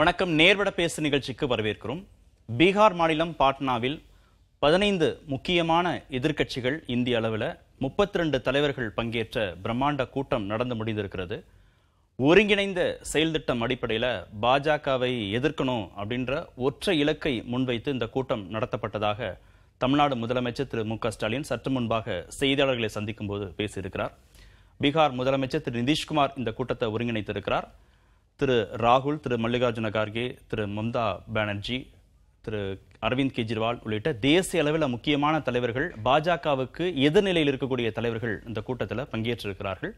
வணக்கம், நேர்வட பேசு நிகழ்ச்சிக்கு வரவேற்கிறோம். பீகார் மாநிலம் பாட்னாவில் 15 முக்கியமான எதிர்க்கட்சிகள் இந்திய அளவில் 32 தலைவர்கள் பங்கேற்ற பிரம்மாண்ட கூட்டம் நடந்து முடிந்திருக்கிறது. ஒருங்கிணைந்த செயல் திட்டம் அடிப்படையில் பாஜகவை எதிர்க்கணும் அப்படின்ற ஒற்றை இலக்கை முன்வைத்து இந்த கூட்டம் நடத்தப்பட்டதாக தமிழ்நாடு முதலமைச்சர் திரு மு க ஸ்டாலின் சற்று முன்பாக செய்தியாளர்களை சந்திக்கும் போது பேசியிருக்கிறார். பீகார் முதலமைச்சர் திரு நிதிஷ்குமார் இந்த கூட்டத்தை ஒருங்கிணைத்திருக்கிறார். திரு ராகுல், திரு மல்லிகார்ஜுன கார்கே, திரு மம்தா பானர்ஜி, திரு அரவிந்த் கெஜ்ரிவால் உள்ளிட்ட தேசிய அளவில் முக்கியமான தலைவர்கள், பாஜகவுக்கு எதிர்நிலையில் இருக்கக்கூடிய தலைவர்கள் இந்த கூட்டத்தில் பங்கேற்றிருக்கிறார்கள்.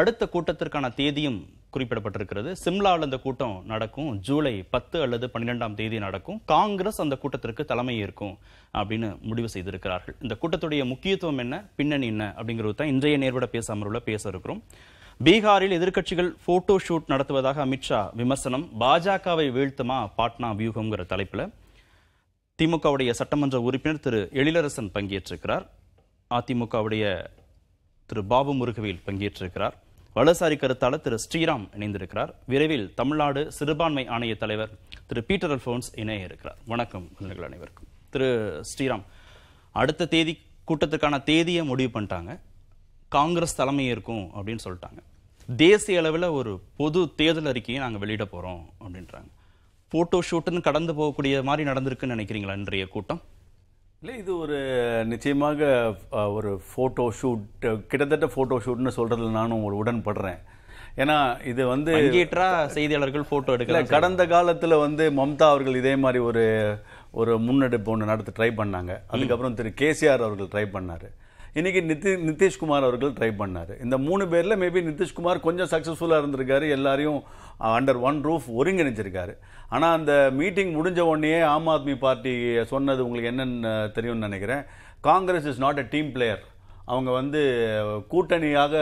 அடுத்த கூட்டத்திற்கான தேதியும் குறிப்பிடப்பட்டிருக்கிறது. சிம்லாவில் அந்த கூட்டம் நடக்கும். ஜூலை 10 அல்லது 12ஆம் தேதி நடக்கும். காங்கிரஸ் அந்த கூட்டத்திற்கு தலைமை ஏற்கும் அப்படின்னு முடிவு செய்திருக்கிறார்கள். இந்த கூட்டத்துடைய முக்கியத்துவம் என்ன, பின்னணி என்ன அப்படிங்கிறது தான் இன்றைய நேர்வட பேச அமர்வில் பேச இருக்கிறோம். பீகாரில் எதிர்க்கட்சிகள் போட்டோ ஷூட் நடத்துவதாக அமித்ஷா விமர்சனம். பாஜகவை வீழ்த்துமா பாட்னா வியூகம்ங்கிற தலைப்பில் திமுகவுடைய சட்டமன்ற உறுப்பினர் திரு எழிலரசன் பங்கேற்றிருக்கிறார். அதிமுகவுடைய திரு பாபு முருகுவேல் பங்கேற்றிருக்கிறார். வலசாரி கருத்தாளர் திரு ஸ்ரீராம் இணைந்திருக்கிறார். விரைவில் தமிழ்நாடு சிறுபான்மை ஆணைய தலைவர் திரு பீட்டர் அல்போன்ஸ் இணைய இருக்கிறார். வணக்கம் அனைவருக்கும். திரு ஸ்ரீராம், அடுத்த தேதி கூட்டத்திற்கான தேதியை முடிவு பண்ணிட்டாங்க. காங்கிரஸ் தலைமை இருக்கும் அப்படின்னு சொல்லிட்டாங்க. தேசிய அளவில் ஒரு பொது தேர்தல் அறிக்கையை நாங்கள் வெளியிட போகிறோம் அப்படின்றாங்க. போட்டோ ஷூட்டுன்னு கடந்து போகக்கூடிய மாதிரி நடந்திருக்குன்னு நினைக்கிறீங்களா இன்றைய கூட்டம்? இல்லை, இது ஒரு நிச்சயமாக ஒரு ஃபோட்டோ ஷூட், கிட்டத்தட்ட ஃபோட்டோ ஷூட்னு சொல்கிறதுல நானும் ஒரு உடன்படுறேன். ஏன்னா இது வந்து செய்தியாளர்கள் ஃபோட்டோ எடுக்கல. கடந்த காலத்தில் வந்து மம்தா அவர்கள் இதே மாதிரி ஒரு ஒரு முன்னெடுப்பு ஒன்று நடத்த ட்ரை பண்ணாங்க. அதுக்கப்புறம் திரு கேசிஆர் அவர்கள் ட்ரை பண்ணார். இன்றைக்கி நிதிஷ்குமார் அவர்கள் ட்ரை பண்ணார். இந்த 3 பேரில் மேபி நிதிஷ்குமார் கொஞ்சம் சக்ஸஸ்ஃபுல்லாக இருந்திருக்காரு. எல்லாரையும் அண்டர் ஒன் ரூஃப் ஒருங்கிணைச்சிருக்காரு. ஆனால் அந்த மீட்டிங் முடிஞ்ச உடனே ஆம் ஆத்மி பார்ட்டி சொன்னது உங்களுக்கு என்னென்னு தெரியும்னு நினைக்கிறேன். Congress is not a team player. அவங்க வந்து கூட்டணியாக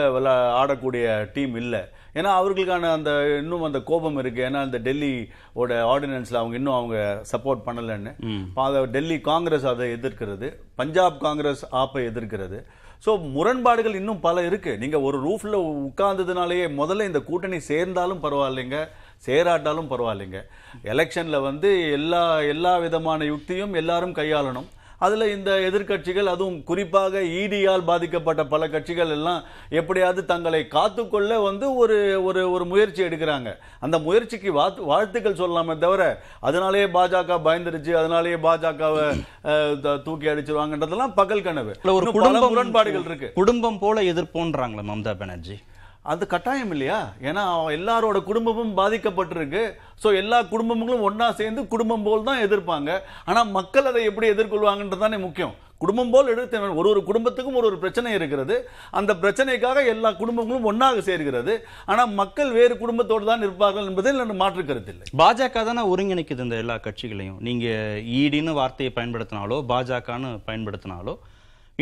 ஆடக்கூடிய டீம் இல்லை. ஏன்னா அவர்களுக்கான அந்த இன்னும் அந்த கோபம் இருக்குது. ஏன்னா அந்த டெல்லியோட ஆர்டினன்ஸில் அவங்க இன்னும் அவங்க சப்போர்ட் பண்ணலைன்னு அதை டெல்லி காங்கிரஸ் அதை எதிர்க்கிறது, பஞ்சாப் காங்கிரஸ் ஆப்பை எதிர்க்கிறது. ஸோ முரண்பாடுகள் இன்னும் பல இருக்குது. நீங்கள் ஒரு ரூஃபில் உட்கார்ந்ததுனாலேயே முதல்ல இந்த கூட்டணி சேர்ந்தாலும் பரவாயில்லைங்க, சேராட்டாலும் பரவாயில்லைங்க, எலெக்ஷனில் வந்து எல்லா விதமான யுக்தியும் எல்லாரும் கையாளணும். அதில் இந்த எதிர்க்கட்சிகள், அதுவும் குறிப்பாக ஈடியால் பாதிக்கப்பட்ட பல கட்சிகள் எல்லாம் எப்படியாவது தங்களை காத்துக்கொள்ள வந்து ஒரு ஒரு முயற்சி எடுக்கிறாங்க. அந்த முயற்சிக்கு வாழ்த்துக்கள் சொல்லாமே தவிர அதனாலேயே பாஜக பயந்துருச்சு, அதனாலேயே பாஜகவை தூக்கி அடிச்சிருவாங்கன்றதெல்லாம் பகல் கனவு. ஒரு குடும்ப முரண்பாடுகள் இருக்கு. குடும்பம் போல எதிர்ப்போன்றாங்களே மம்தா பானர்ஜி, அது கட்டாயம் இல்லையா? ஏன்னா எல்லாரோட குடும்பமும் பாதிக்கப்பட்டிருக்கு. ஸோ எல்லா குடும்பங்களும் ஒன்றா சேர்ந்து குடும்பம் போல் தான் எதிர்ப்பாங்க. ஆனால் மக்கள் அதை எப்படி எதிர்கொள்வாங்கன்றது தானே முக்கியம். குடும்பம் போல் எடுத்து ஒரு குடும்பத்துக்கும் ஒரு பிரச்சனை இருக்கிறது. அந்த பிரச்சனைக்காக எல்லா குடும்பங்களும் ஒன்றாக சேர்கிறது. ஆனால் மக்கள் வேறு குடும்பத்தோடு தான் இருப்பார்கள் என்பதில் மாற்று கருத்து இல்லை. பாஜக தானே ஒருங்கிணைக்குது இந்த எல்லா கட்சிகளையும். நீங்கள் ஈடின்னு வார்த்தையை பயன்படுத்தினாலோ பாஜகன்னு பயன்படுத்தினாலோ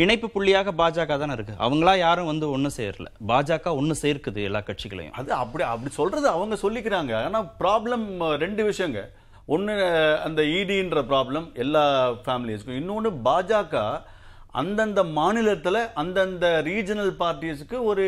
இணைப்பு புள்ளியாக பாஜக தானே இருக்குது. அவங்களா யாரும் வந்து ஒன்று சேரல, பாஜக ஒன்று சேர்க்குது எல்லா கட்சிகளையும். அது அப்படி சொல்கிறது அவங்க சொல்லிக்கிறாங்க. ஆனால் ப்ராப்ளம் 2 விஷயங்க. ஒன்று அந்த ஈடின்ற ப்ராப்ளம் எல்லா ஃபேமிலிஸ்க்கும். இன்னொன்று பாஜக அந்தந்த மாநிலத்தில் அந்தந்த ரீஜனல் பார்ட்டிஸ்க்கு ஒரு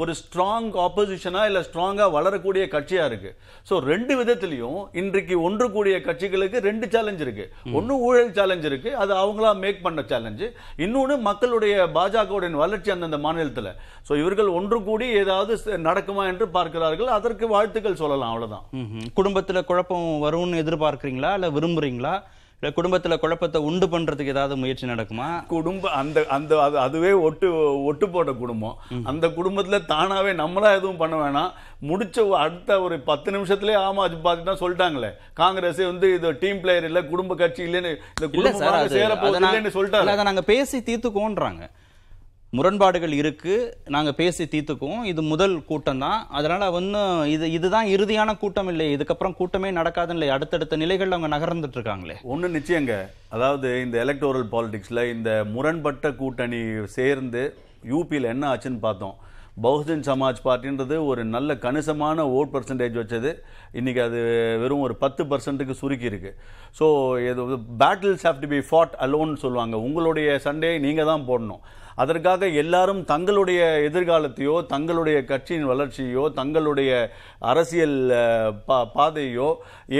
ஒரு ஸ்ட்ராங் ஆப்போசிஷனாக இல்லை ஸ்ட்ராங்காக வளரக்கூடிய கட்சியாக இருக்குது. ஸோ 2 விதத்துலையும் இன்றைக்கு ஒன்று கூடிய கட்சிகளுக்கு 2 சேலஞ்ச் இருக்குது. ஒன்று ஊழல் சேலஞ்ச் இருக்குது, அது அவங்களா மேக் பண்ண சேலஞ்சு. இன்னொன்று மக்களுடைய பாஜகவுடைய வளர்ச்சி அந்தந்த மாநிலத்தில். ஸோ இவர்கள் ஒன்று கூடி ஏதாவது நடக்குமா என்று பார்க்கிறார்கள். அதற்கு வாழ்த்துக்கள் சொல்லலாம், அவ்வளோதான். குடும்பத்தில் குழப்பம் வரும்னு எதிர்பார்க்குறீங்களா இல்லை விரும்புகிறீங்களா? இல்லை குடும்பத்தில் குழப்பத்தை உண்டு பண்ணுறதுக்கு ஏதாவது முயற்சி நடக்குமா? குடும்பம் அந்த அந்த அது அதுவே ஒட்டு போட்ட குடும்பம். அந்த குடும்பத்தில் தானாகவே நம்மளாக எதுவும் பண்ண வேணாம். முடித்த அடுத்த ஒரு 10 நிமிஷத்துலேயே ஆமா அது பார்த்துட்டா சொல்லிட்டாங்களே, காங்கிரஸே வந்து இது டீம் பிளேயர் இல்லை, குடும்ப கட்சி இல்லைன்னு, இந்த குடும்ப சேர போதுன்னு சொல்லிட்டாங்க. அதை நாங்கள் பேசி தீர்த்துக்கோன்றாங்க. முரண்பாடுகள் இருக்குது, நாங்கள் பேசி தீர்த்துக்குவோம். இது முதல் கூட்டம் தான். அதனால் ஒன்றும் இதுதான் இறுதியான கூட்டம் இல்லை, இதுக்கப்புறம் கூட்டமே நடக்காதுன்னு இல்லை, அடுத்தடுத்த நிலைகளில் அவங்க நகர்ந்துட்டு இருக்காங்களே. ஒன்று நிச்சயங்க, அதாவது இந்த எலக்டோரல் பாலிடிக்ஸில் இந்த முரண்பட்ட கூட்டணி சேர்ந்து யூபியில் என்ன ஆச்சுன்னு பார்த்தோம். பகுஜன் சமாஜ் பார்ட்டின்றது ஒரு நல்ல கணிசமான ஓட் பர்சன்டேஜ் வச்சது. இன்றைக்கி அது வெறும் ஒரு 10% சுருக்கி இருக்குது. So battles have to be fought அலோன்னு சொல்லுவாங்க. உங்களுடைய சண்டையை நீங்கள் தான் போடணும். அதற்காக எல்லாரும் தங்களுடைய எதிர்காலத்தையோ தங்களுடைய கட்சியின் வளர்ச்சியோ தங்களுடைய அரசியல் பாதையோ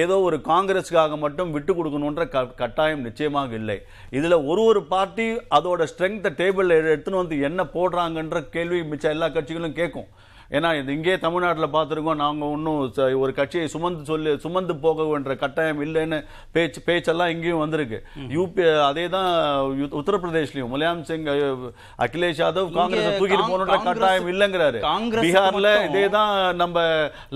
ஏதோ ஒரு காங்கிரஸுக்காக மட்டும் விட்டு கொடுக்கணுன்ற கட்டாயம் நிச்சயமாக இல்லை. இதில் ஒரு பார்ட்டி அதோட ஸ்ட்ரெங்க்த்தை டேபிளில் எடுத்துன்னு வந்து என்ன போடுறாங்கன்ற கேள்வி மிச்சம் எல்லா கட்சிகளும் கேட்கும். ஏன்னா இது இங்கே தமிழ்நாட்டில் பார்த்துருக்கோம், நாங்கள் ஒன்றும் ஒரு கட்சியை சுமந்து போகன்ற கட்டாயம் இல்லைன்னு பேச்செல்லாம் இங்கேயும் வந்திருக்கு. யூபி அதே தான், உத்தரப்பிரதேஷ்லையும் முலாயம் சிங் அகிலேஷ் யாதவ் காங்கிரஸ் தூக்கிட்டு போகணுன்ற கட்டாயம் இல்லைங்கிறாரு. பீகாரில் இதே தான் நம்ம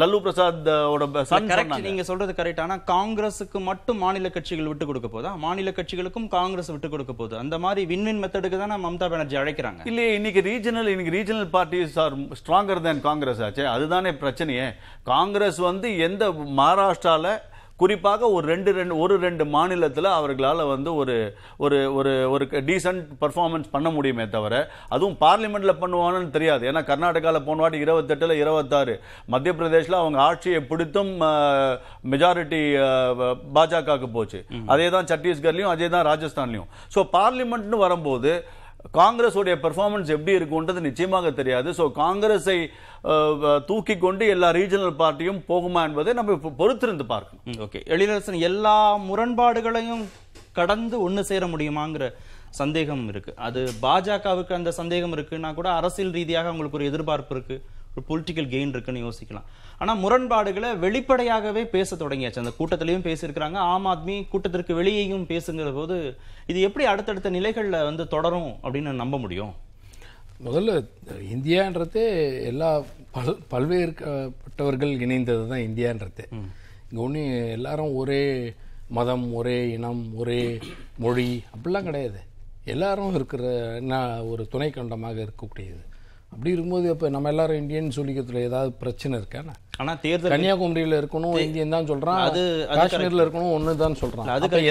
லல்லு பிரசாத்தோட சன். நீங்கள் சொல்றது கரெக்ட். ஆனால் காங்கிரஸுக்கு மட்டும் மாநில கட்சிகள் விட்டு கொடுக்க போதா? மாநில கட்சிகளுக்கும் காங்கிரஸ் விட்டு கொடுக்க போகுது. அந்த மாதிரி வின்வின் மெத்தடுக்கு தான் மம்தா பானர்ஜி அழைக்கிறாங்க இல்லையே. இன்னைக்கு regional parties are stronger than Congress ஆச்சு. அதுதானே பிரச்சனையே. காங்கிரஸ் எந்த மகாராஷ்டிரால குறிப்பாக ஒரு ரெண்டு மாநிலத்தில் அவர்களால் ஒரு ஒரு ஒரு ஒரு டீசன்ட் பர்ஃபார்மன்ஸ் பண்ண முடியுமே தவிர அதுவும் பார்லிமெண்ட்டில் பண்ணுவாங்கன்னு தெரியாது. ஏன்னா கர்நாடகாவில் போன வாட்டி 28ல் 26, மத்திய பிரதேஷில் அவங்க ஆட்சியை பிடித்தும் மெஜாரிட்டி பாஜகவுக்கு போச்சு. அதே தான் சத்தீஸ்கர்லையும் அதே தான் ராஜஸ்தான்லையும். ஸோ பார்லிமெண்ட்னு வரும்போது காங்கிரஸ் உடைய பெர்ஃபார்மன்ஸ் எப்படி இருக்குன்றது நிச்சயமாக தெரியாது. ஸோ காங்கிரஸை தூக்கி கொண்டு எல்லா ரீஜனல் பார்ட்டியும் போகுமா என்பதை நம்ம பொறுத்திருந்து பார்க்கணும். ஓகே, எழிலரசன், எல்லா முரண்பாடுகளையும் கடந்து ஒன்று சேர முடியுமாங்கிற சந்தேகம் இருக்கு. அது பாஜகவுக்கு அந்த சந்தேகம் இருக்குன்னா கூட அரசியல் ரீதியாக அவங்களுக்கு ஒரு எதிர்பார்ப்பு இருக்கு, ஒரு பொலிட்டிக்கல் கெயின் இருக்குன்னு யோசிக்கலாம். ஆனால் முரண்பாடுகளை வெளிப்படையாகவே பேச தொடங்கியாச்சு. அந்த கூட்டத்திலையும் பேசியிருக்கிறாங்க. ஆம் ஆத்மி கூட்டத்திற்கு வெளியேயும் பேசுங்கிற போது இது எப்படி அடுத்தடுத்த நிலைகளில் தொடரும் அப்படின்னு நம்ப முடியும்? முதல்ல இந்தியான்றதே எல்லா பல்வேறுபட்டவர்கள் இணைந்தது தான். இந்தியான்றதே இங்கே ஒன்று எல்லாரும் ஒரே மதம், ஒரே இனம், ஒரே மொழி அப்படிலாம் கிடையாது. எல்லாரும் இருக்கிற ஒரு துணை கண்டமாக இருக்கக்கூடியது. அப்படி இருக்கும்போது இப்போ நம்ம எல்லாரும் இந்தியன் சொல்லிக்கிறதுல ஏதாவது பிரச்சனை இருக்காண்ணா? ஆனால் தேர்தல் கன்னியாகுமரியில் இருக்கணும் இந்தியன் தான் சொல்கிறான், அது காஷ்மீரில் இருக்கணும் ஒன்று தான் சொல்கிறான். அதுக்கு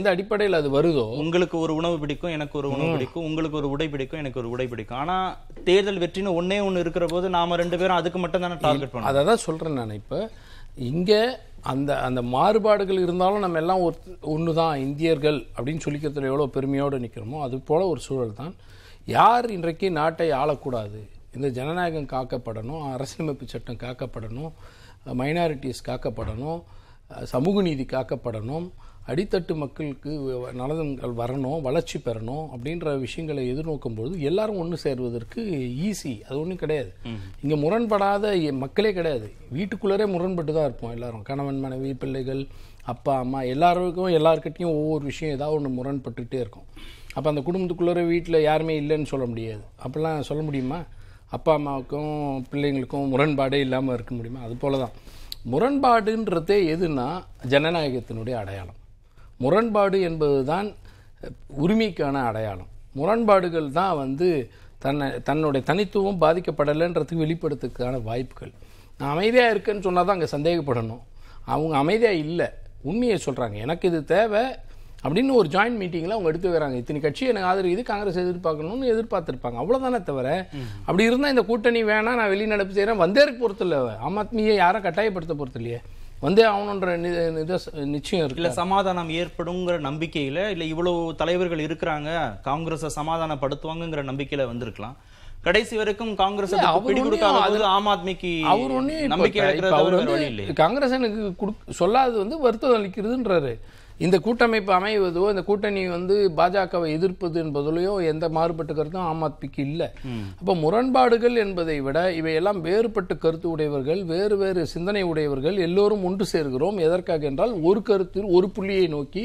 எந்த அடிப்படையில் அது வருதோ, உங்களுக்கு ஒரு உணவு பிடிக்கும், எனக்கு ஒரு உணவு பிடிக்கும், உங்களுக்கு ஒரு உடை பிடிக்கும், எனக்கு ஒரு உடை பிடிக்கும். ஆனால் தேர்தல் வெற்றின்னு ஒன்று இருக்கிற போது நாம் ரெண்டு பேரும் அதுக்கு மட்டும் தானே டார்கெட் பண்ணோம். அதை தான் சொல்கிறேன் நான். இப்போ இங்கே அந்த அந்த மாறுபாடுகள் இருந்தாலும் நம்ம எல்லாம் ஒன்று தான் இந்தியர்கள் அப்படின்னு சொல்லிக்கிறதுல எவ்வளோ பெருமையோடு நிற்கிறோமோ அது போல் ஒரு சூழல் தான். யார் இன்றைக்கு நாட்டை ஆளக்கூடாது? இந்த ஜனநாயகம் காக்கப்படணும், அரசியலமைப்பு சட்டம் காக்கப்படணும், மைனாரிட்டிஸ் காக்கப்படணும், சமூக நீதி காக்கப்படணும், அடித்தட்டு மக்களுக்கு நலன்கள் வரணும், வளர்ச்சி பெறணும் அப்படின்ற விஷயங்களை எதிர்நோக்கும்போது எல்லாரும் ஒன்று சேர்வதற்கு ஈஸி. அது ஒன்றும் கிடையாது. இங்கே முரண்படாத மக்களே கிடையாது. வீட்டுக்குள்ளரே முரண்பட்டு தான் இருப்போம் எல்லாரும். கணவன், மனைவி, பிள்ளைகள், அப்பா, அம்மா எல்லாருக்கும் எல்லாருக்கிட்டையும் ஒவ்வொரு விஷயம் ஏதாவது ஒன்று முரண்பட்டுகிட்டே இருக்கும். அப்போ அந்த குடும்பத்துக்குள்ளே வீட்டில் யாருமே இல்லைன்னு சொல்ல முடியாது. அப்போல்லாம் சொல்ல முடியுமா? அப்பா அம்மாவுக்கும் பிள்ளைங்களுக்கும் முரண்பாடே இல்லாமல் இருக்க முடியுமா? அது போல தான் முரண்பாடுன்றதே எதுனா ஜனநாயகத்தினுடைய அடையாளம். முரண்பாடு என்பது தான் உரிமைக்கான அடையாளம். முரண்பாடுகள் தான் தன்னுடைய தனித்துவம் பாதிக்கப்படலைன்றதுக்கு வெளிப்படுத்துறதுக்கான வாய்ப்புகள். நான் அமைதியாக இருக்கேன்னு சொன்னால் தான் அங்கே சந்தேகப்படணும். அவங்க அமைதியாக இல்லை, உண்மையை சொல்கிறாங்க, எனக்கு இது தேவை அப்படின்னு ஒரு ஜாயிண்ட் மீட்டிங்கில் அவங்க எடுத்து வராங்க. இத்தனை கட்சி எனக்கு ஆதரிக்குது, காங்கிரஸ் எதிர்பார்க்கணும்னு எதிர்பார்த்துருப்பாங்க, அவ்வளோதானே தவிர. அப்படி இருந்தால் இந்த கூட்டணி வேணாம், நான் வெளிநடப்பு செய்கிறேன் வந்தே இருக்க பொறுத்து இல்லை. ஆம் ஆத்மியை யாரும் கட்டாயப்படுத்த பொறுத்து இல்லையே, வந்தே அவனுன்ற நிச்சயம் இருக்கு. இல்லை சமாதானம் ஏற்படுங்கிற நம்பிக்கையில், இல்லை இவ்வளோ தலைவர்கள் இருக்கிறாங்க காங்கிரஸை சமாதானப்படுத்துவாங்கங்கிற நம்பிக்கையில் வந்திருக்கலாம். கடைசி வரைக்கும் காங்கிரஸ் ஆம் ஆத்மிக்கு அவர் ஒன்றும் காங்கிரஸ் எனக்கு சொல்லாது வருத்தம் அளிக்கிறதுன்றாரு. இந்த கூட்டமைப்பு அமைவதோ இந்த கூட்டணி பாஜகவை எதிர்ப்பது என்பதிலையோ எந்த மாறுபட்ட கருத்தும் ஆம் ஆத்மிக்கு இல்லை. அப்போ முரண்பாடுகள் என்பதை விட இவையெல்லாம் வேறுபட்ட கருத்து உடையவர்கள், வேறு வேறு சிந்தனை உடையவர்கள் எல்லோரும் ஒன்று சேர்கிறோம். எதற்காக என்றால் ஒரு கருத்தில் ஒரு புள்ளியை நோக்கி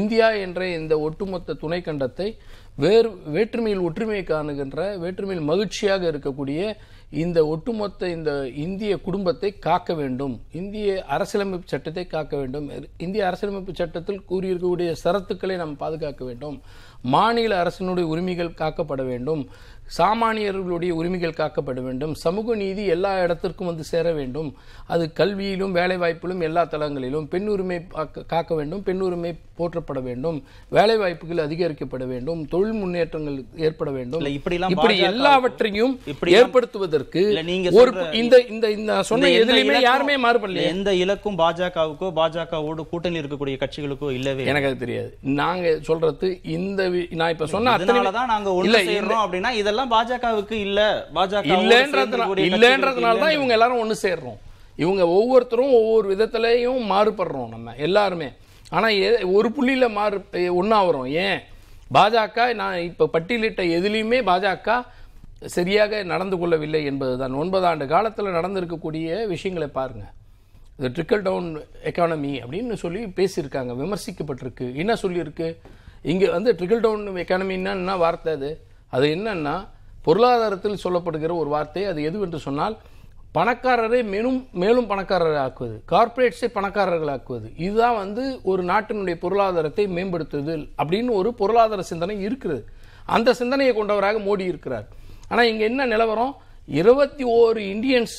இந்தியா என்ற இந்த ஒட்டுமொத்த துணை கண்டத்தை வேற்றுமையில் ஒற்றுமையை காணுகின்ற, வேற்றுமையில் மகிழ்ச்சியாக இருக்கக்கூடிய இந்த ஒட்டுமொத்த இந்த இந்திய குடும்பத்தை காக்க வேண்டும், இந்திய அரசியலமைப்பு சட்டத்தை காக்க வேண்டும், இந்திய அரசியலமைப்பு சட்டத்தில் கூறியிருக்கக்கூடிய சரத்துக்களை நாம் பாதுகாக்க வேண்டும், மாநில அரசினுடைய உரிமைகள் காக்கப்பட வேண்டும், சாமானியர்களுடைய உரிமைகள் காக்கப்பட வேண்டும், சமூக நீதி எல்லா இடத்திற்கும் சேர வேண்டும், அது கல்வியிலும் வேலைவாய்ப்பிலும் எல்லா தளங்களிலும், பெண் உரிமை காக்க வேண்டும், பெண் உரிமை போற்றப்பட வேண்டும், வேலைவாய்ப்புகள் அதிகரிக்கப்பட வேண்டும், தொழில் முன்னேற்றங்கள் ஏற்பட வேண்டும், இப்படி எல்லாவற்றையும் ஏற்படுத்துவது செய்வதற்கு இந்த சொன்ன எதிலுமே யாருமே மாறுபடல. எந்த இலக்கும் பாஜகவுக்கோ பாஜகவோடு கூட்டணி இருக்கக்கூடிய கட்சிகளுக்கோ இல்லவே எனக்கு தெரியாது. நாங்க சொல்றது இந்த நான் இப்ப சொன்ன அதனால தான் நாங்க ஒண்ணு சேரறோம் அப்படினா இதெல்லாம் பாஜகவுக்கு இல்ல பாஜக இல்லன்றதுனால தான் இவங்க எல்லாரும் ஒண்ணு சேரறோம். இவங்க ஒவ்வொருத்தரும் ஒவ்வொரு விதத்திலேயும் மாறுபடுறோம் நம்ம எல்லாருமே. ஆனா ஒரு புள்ளியில மாறு ஒண்ணா வரும். ஏன் பாஜக நான் இப்ப பட்டியலிட்ட எதிலையுமே பாஜக சரியாக நடந்து கொள்ளவில்லை என்பதுதான். 9 ஆண்டு காலத்தில் நடந்திருக்கக்கூடிய விஷயங்களை பாருங்க. இந்த ட்ரிக்கல் டவுன் எக்கானமி அப்படின்னு சொல்லி பேசியிருக்காங்க, விமர்சிக்கப்பட்டிருக்கு. என்ன சொல்லியிருக்கு இங்கே வந்து ட்ரிக்கல் டவுன் எக்கானமின்னா என்ன வார்த்தை அது? அது என்னன்னா பொருளாதாரத்தில் சொல்லப்படுகிற ஒரு வார்த்தை. அது எதுவென்று சொன்னால் பணக்காரரை மேலும் பணக்காரரை ஆக்குவது, கார்ப்பரேட்ஸை பணக்காரர்கள் ஆக்குவது. இதுதான் வந்து ஒரு நாட்டினுடைய பொருளாதாரத்தை மேம்படுத்துவது அப்படின்னு ஒரு பொருளாதார சிந்தனை இருக்கிறது. அந்த சிந்தனையை கொண்டவராக மோடி இருக்கிறார். ஆனால் இங்கே என்ன நிலவரம், 21 இந்தியன்ஸ்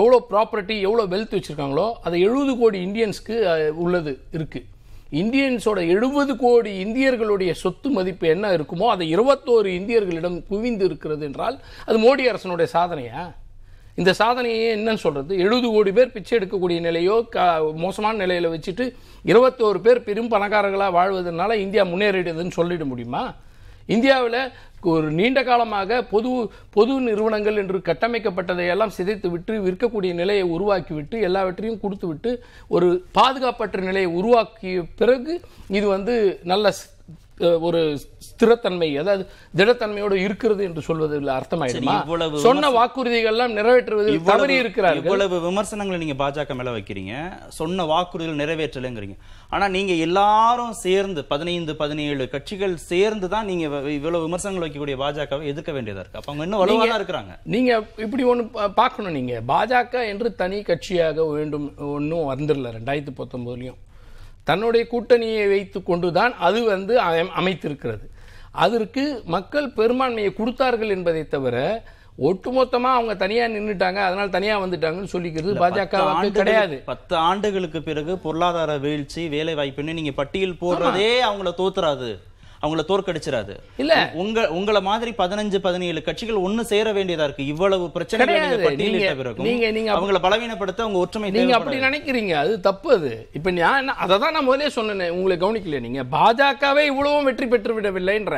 எவ்வளோ ப்ராப்பர்ட்டி எவ்வளோ வெல்த் வச்சுருக்காங்களோ அதை 70 கோடி இந்தியன்ஸ்க்கு உள்ளது இருக்குது. இந்தியன்ஸோட 70 கோடி இந்தியர்களுடைய சொத்து மதிப்பு என்ன இருக்குமோ அதை 21 இந்தியர்களிடம் குவிந்து இருக்கிறது என்றால் அது மோடி அரசனுடைய சாதனையா? இந்த சாதனையே என்னன்னு சொல்கிறது? 70 கோடி பேர் பிச்சை எடுக்கக்கூடிய நிலையோ மோசமான நிலையில் வச்சுட்டு 21 பேர் பெரும் பணக்காரர்களாக வாழ்வதனால இந்தியா முன்னேறிடுதுன்னு சொல்லிட முடியுமா? இந்தியாவில் ஒரு நீண்ட காலமாக பொது நிறுவனங்கள் என்று கட்டமைக்கப்பட்டதை எல்லாம் சிதைத்து விட்டு விற்கக்கூடிய நிலையை உருவாக்கிவிட்டு எல்லாவற்றையும் கொடுத்து விட்டு ஒரு பாதுகாப்பற்ற நிலையை உருவாக்கிய பிறகு இது வந்து நல்ல ஒரு ஸ்திரத்தன்மை அதாவது திடத்தன்மையோடு இருக்கிறது என்று சொல்வது அர்த்தமாயிடுமா? சொன்ன வாக்குறுதிகள் எல்லாம் நிறைவேற்றுவதில் தவறி இருக்கிறார். இவ்வளவு விமர்சனங்களை நீங்க பாஜக மேல வைக்கிறீங்க, சொன்ன வாக்குறுதிகள் நிறைவேற்றலைங்கிறீங்க. ஆனா நீங்க எல்லாரும் சேர்ந்து 15-17 கட்சிகள் சேர்ந்து தான் நீங்க இவ்வளவு விமர்சனங்கள் வைக்கக்கூடிய பாஜகவை எதிர்க்க வேண்டியதா இருக்கு. அப்ப அவங்க இன்னும் வலுவா தான் இருக்கிறாங்க. நீங்க இப்படி ஒன்று பார்க்கணும், நீங்க பாஜக என்று தனி கட்சியாக வேண்டும் ஒன்றும் வந்துடல. 2019 தன்னுடைய கூட்டணியை வைத்து கொண்டு தான் அது வந்து அமைத்திருக்கிறது. அதற்கு மக்கள் பெரும்பான்மையை கொடுத்தார்கள் என்பதை தவிர ஒட்டுமொத்தமாக அவங்க தனியாக நின்றுட்டாங்க அதனால் தனியாக வந்துட்டாங்கன்னு சொல்லிக்கிறது பாஜக கிடையாது. 10 ஆண்டுகளுக்கு பிறகு பொருளாதார வீழ்ச்சி வேலை வாய்ப்புன்னு நீங்கள் பட்டியல் போடுறதே அவங்கள தோத்துறாது, அவங்கள தோற்கடிச்சிடாது இல்ல? உங்களை மாதிரி 15-17 கட்சிகள் ஒன்னு சேர வேண்டியதா இருக்கு. இவ்வளவு பிரச்சனை பலவீனப்படுத்த அவங்க ஒற்றுமை நீங்க அப்படி நினைக்கிறீங்க, அது தப்பு. அது இப்ப நான் அதை தான் நான் முதலே சொன்னேன், உங்களை கவனிக்கல. நீங்க பாஜகவே இவ்வளவும் வெற்றி பெற்று விடவில்லைன்ற,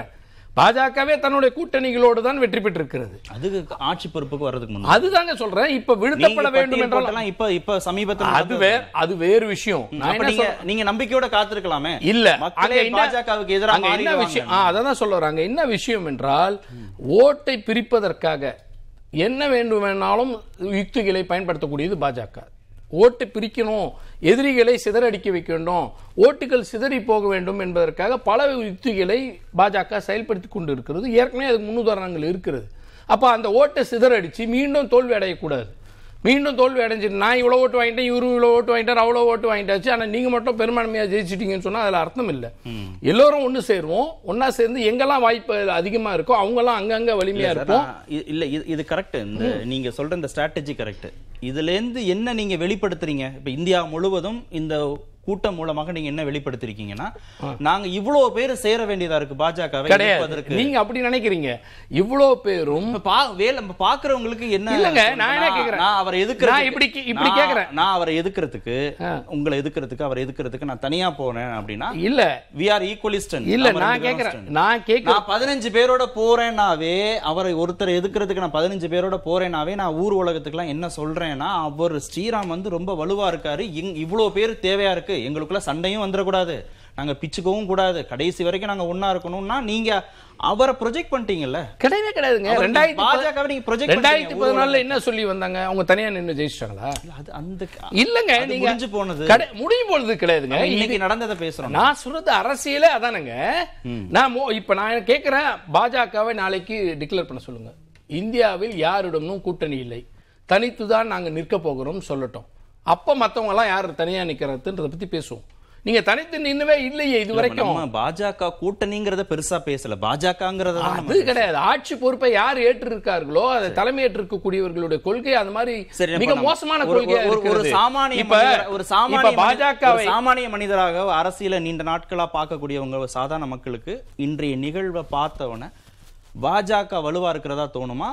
பாஜகவே தன்னுடைய கூட்டணிகளோடு தான் வெற்றி பெற்றிருக்கிறது. அதுக்கு ஆட்சி பொறுப்புக்கு வர்றதுக்கு அதுதாங்க சொல்றேன். இப்ப விழுத்தப்பட வேண்டும் என்றாலும் இப்ப சமீபத்தில் அது வேறு விஷயம். நீங்க நம்பிக்கையோட காத்திருக்கலாமே இல்ல? பாஜகவுக்கு எதிராக என்ன விஷயம் அதான் சொல்ல வராங்க. என்ன விஷயம் என்றால் ஓட்டை பிரிப்பதற்காக என்ன வேண்டுமென்னாலும் யுக்திகளை பயன்படுத்தக்கூடியது பாஜக. ஓட்டு பிரிக்கணும், எதிரிகளை சிதறடிக்க வைக்க வேண்டும், ஓட்டுகள் சிதறி போக வேண்டும் என்பதற்காக பல யுக்திகளை பாஜக செயல்படுத்தி கொண்டு இருக்கிறது. ஏற்கனவே அதுக்கு முன்னுதாரணங்கள் இருக்கிறது. அப்போ அந்த ஓட்டை சிதறடித்து மீண்டும் தோல்வி அடையக்கூடாது. மீண்டும் தோல்வி அடைஞ்சிட்டு நான் இவ்வளோ ஓட்டு வாங்கிட்டேன், இவரு இவ்வளோ ஓட்டு வாங்கிட்டார், அவ்வளோ ஓட்டு வாங்கிட்டாச்சு, ஆனால் நீங்கள் மட்டும் பெரும்பான்மையாக ஜெயிச்சிட்டிங்கன்னு சொன்னால் அதில் அர்த்தம் இல்லை. எல்லோரும் ஒன்று சேருவோம், ஒன்றா சேர்ந்து எங்கெல்லாம் வாய்ப்பு அதிகமாக இருக்கோ அவங்கெல்லாம் அங்கங்கே வலிமையாக இருக்கும். இல்லை இது கரெக்டு, இந்த நீங்கள் சொல்கிற இந்த ஸ்ட்ராட்டஜி கரெக்டு. இதுலேருந்து என்ன நீங்கள் வெளிப்படுத்துறீங்க? இப்போ இந்தியா முழுவதும் இந்த கூட்டம் மூலமாக நீங்க என்ன வெளிப்படுத்திருக்கீங்கன்னா நாங்க இவ்வளவு பேர் சேர வேண்டியதா இருக்கு பாஜகவை எதிர்ப்பதற்கு. நீங்க அப்படி நினைக்கிறீங்க இவ்வளவு பேரும் பாக்குறவங்களுக்கு என்ன இல்லங்க? நான் என்ன கேக்குறேன், நான் அவரை எதுக்குறேன் இப்படி இப்படி கேக்குறேன். நான் அவரை எதுக்குறதுக்கு உங்களை எதுக்குறதுக்கு அவரை எதுக்குறதுக்கு நான் தனியா போறேன் அப்படினா இல்ல, we are equalist இல்ல? நான் கேக்குறேன், நான் 15 பேரோட போறேனாவே அவரை ஒருத்தர் எதுக்குறதுக்கு நான் 15 பேரோட போறேனாவே நான் ஊர் உலகத்துக்குலாம் என்ன சொல்றேன்னா அவர் ஸ்ரீராம் வந்து ரொம்ப வலுவா இருக்காரு, இவ்வளவு பேர் தேவையா இருக்கு, எங்களுக்குள்ள சண்டையும் வந்துடக்கூடாது, நாங்க பிச்சுக்கவும் கூடாது, கடைசி வரைக்கும் நாங்க ஒன்னா இருக்கணும்னா நீங்க அவரை ப்ரொஜெக்ட் பண்ணிட்டீங்கல்ல? கிடையவே கிடையாதுங்க. 2014 என்ன சொல்லி வந்தாங்க? அவங்க தனியா நின்று ஜெயிச்சாங்களா? அது அந்த இல்லங்க, நீங்க முடிஞ்சு போனது முடிஞ்சு போனது கிடையாதுங்க. இன்னைக்கு நடந்ததை பேசுறோம். நான் சொல்றது அரசியலே அதானங்க. நான் இப்ப நான் கேக்குறேன், பாஜகவை நாளைக்கு டிக்ளேர் பண்ண சொல்லுங்க, இந்தியாவில் யாரிடமும் கூட்டணி இல்லை, தனித்துதான் நாங்க நிற்க போகிறோம் சொல்லட்டும். அப்போ மற்றவங்கலாம் யார் தனியாக நிற்கிறதுன்றதை பற்றி பேசுவோம். நீங்க தனித்து நின்றுவே இல்லையே இது வரைக்கும். பாஜக கூட்டணிங்கிறத பெருசா பேசல, பாஜகங்கிறது அது கிடையாது. ஆட்சி பொறுப்பை யார் ஏற்றிருக்கார்களோ அதை தலைமையேற்றிருக்கக்கூடியவர்களுடைய கொள்கை அந்த மாதிரி மிக மோசமான கொள்கை. ஒரு சாமானிய பாஜகவை சாமானிய மனிதராக அரசியல நீண்ட நாட்களா பார்க்கக்கூடியவங்க சாதாரண மக்களுக்கு இன்றைய நிகழ்வை பார்த்தவன பாஜக வலுவா இருக்கிறதா தோணுமா?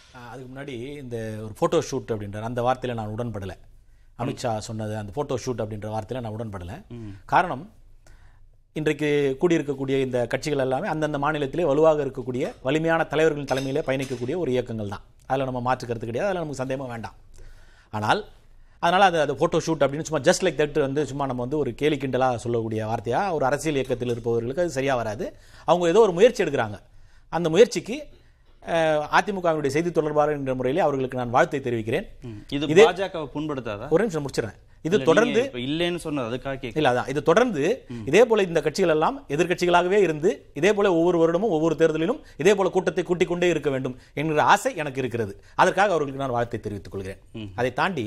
அதுக்கு முன்னாடி இந்த ஒரு ஃபோட்டோ ஷூட் அப்படின்ற அந்த வார்த்தையில் நான் உடன்படலை. அமித்ஷா சொன்னது அந்த ஃபோட்டோ ஷூட் அப்படின்ற வார்த்தையில் நான் உடன்படலை. காரணம், இன்றைக்கு கூடியிருக்கக்கூடிய இந்த கட்சிகள் எல்லாமே அந்தந்த மாநிலத்திலே வலுவாக இருக்கக்கூடிய வலிமையான தலைவர்களின் தலைமையிலே பயணிக்கக்கூடிய ஒரு இயக்கங்கள் தான். அதில் நம்ம மாற்றுக்கிறது கிடையாது, அதில் நமக்கு சந்தேகமாக வேண்டாம். ஆனால் அதனால் அது அது ஃபோட்டோ ஷூட் அப்படின்னு சும்மா ஜஸ்ட் லைக் தட் வந்து சும்மா நம்ம வந்து ஒரு கேலி கிண்டலாக சொல்லக்கூடிய வார்த்தையாக ஒரு அரசியல் இயக்கத்தில் இருப்பவர்களுக்கு அது சரியாக வராது. அவங்க ஏதோ ஒரு முயற்சி எடுக்கிறாங்க. அந்த முயற்சிக்கு அதிமுகவினுடைய செய்தி தொடர்பாளர் என்ற முறையிலே அவர்களுக்கு நான் வாழ்த்தை தெரிவிக்கிறேன். இது பாஜகவை புண்படுத்தாத ஒரு நிமிஷம் முடிச்சிடறேன். இது தொடர்ந்து இல்லைன்னு சொன்னது அதுக்காக இல்லை, அதான் இது தொடர்ந்து இதே போல இந்த கட்சிகள் எல்லாம் எதிர்கட்சிகளாகவே இருந்து இதே போல ஒவ்வொரு வருடமும் ஒவ்வொரு தேர்தலிலும் இதே போல கூட்டத்தை கூட்டிக் கொண்டே இருக்க வேண்டும் என்கிற ஆசை எனக்கு இருக்கிறது. அதற்காக அவர்களுக்கு நான் வாழ்த்தை தெரிவித்துக் கொள்கிறேன். அதை தாண்டி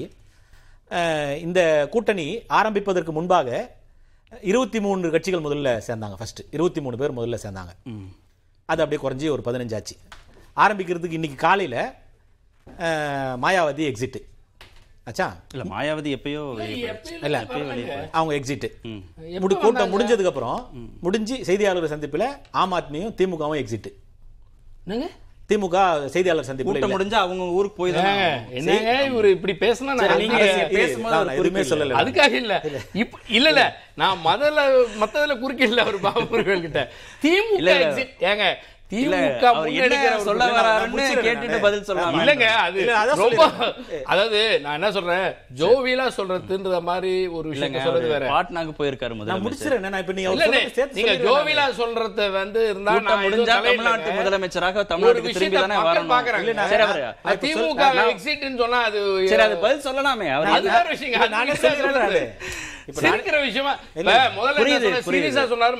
இந்த கூட்டணி ஆரம்பிப்பதற்கு முன்பாக 23 கட்சிகள் முதல்ல சேர்ந்தாங்க. ஃபர்ஸ்ட் 23 பேர் முதல்ல சேர்ந்தாங்க. அது அப்படியே குறைஞ்சி ஒரு 15 ஆச்சு. ஆரம்பிக்கிறதுக்கு இன்னைக்கு காலையில் மாயாவதி எக்ஸிட்டு ஆச்சா? இல்லை, மாயாவதி எப்பயோ இல்லை, அவங்க எக்ஸிட்டு கூட்டம் முடிஞ்சதுக்கப்புறம் முடிஞ்சு செய்தியாளர் சந்திப்பில் ஆம் ஆத்மியும் திமுகவும் எக்ஸிட்டு. திமுக செய்தியாளர் சந்திப்பு முடிஞ்சா அவங்க ஊருக்கு போயிருந்தாங்க. அதுக்காக இல்ல, இல்ல இல்ல, நான் மத்ததுல குறுக்கிடல. ஒரு பாபு முருகன் கிட்ட திமுக ஏங்க முதலமைச்சராக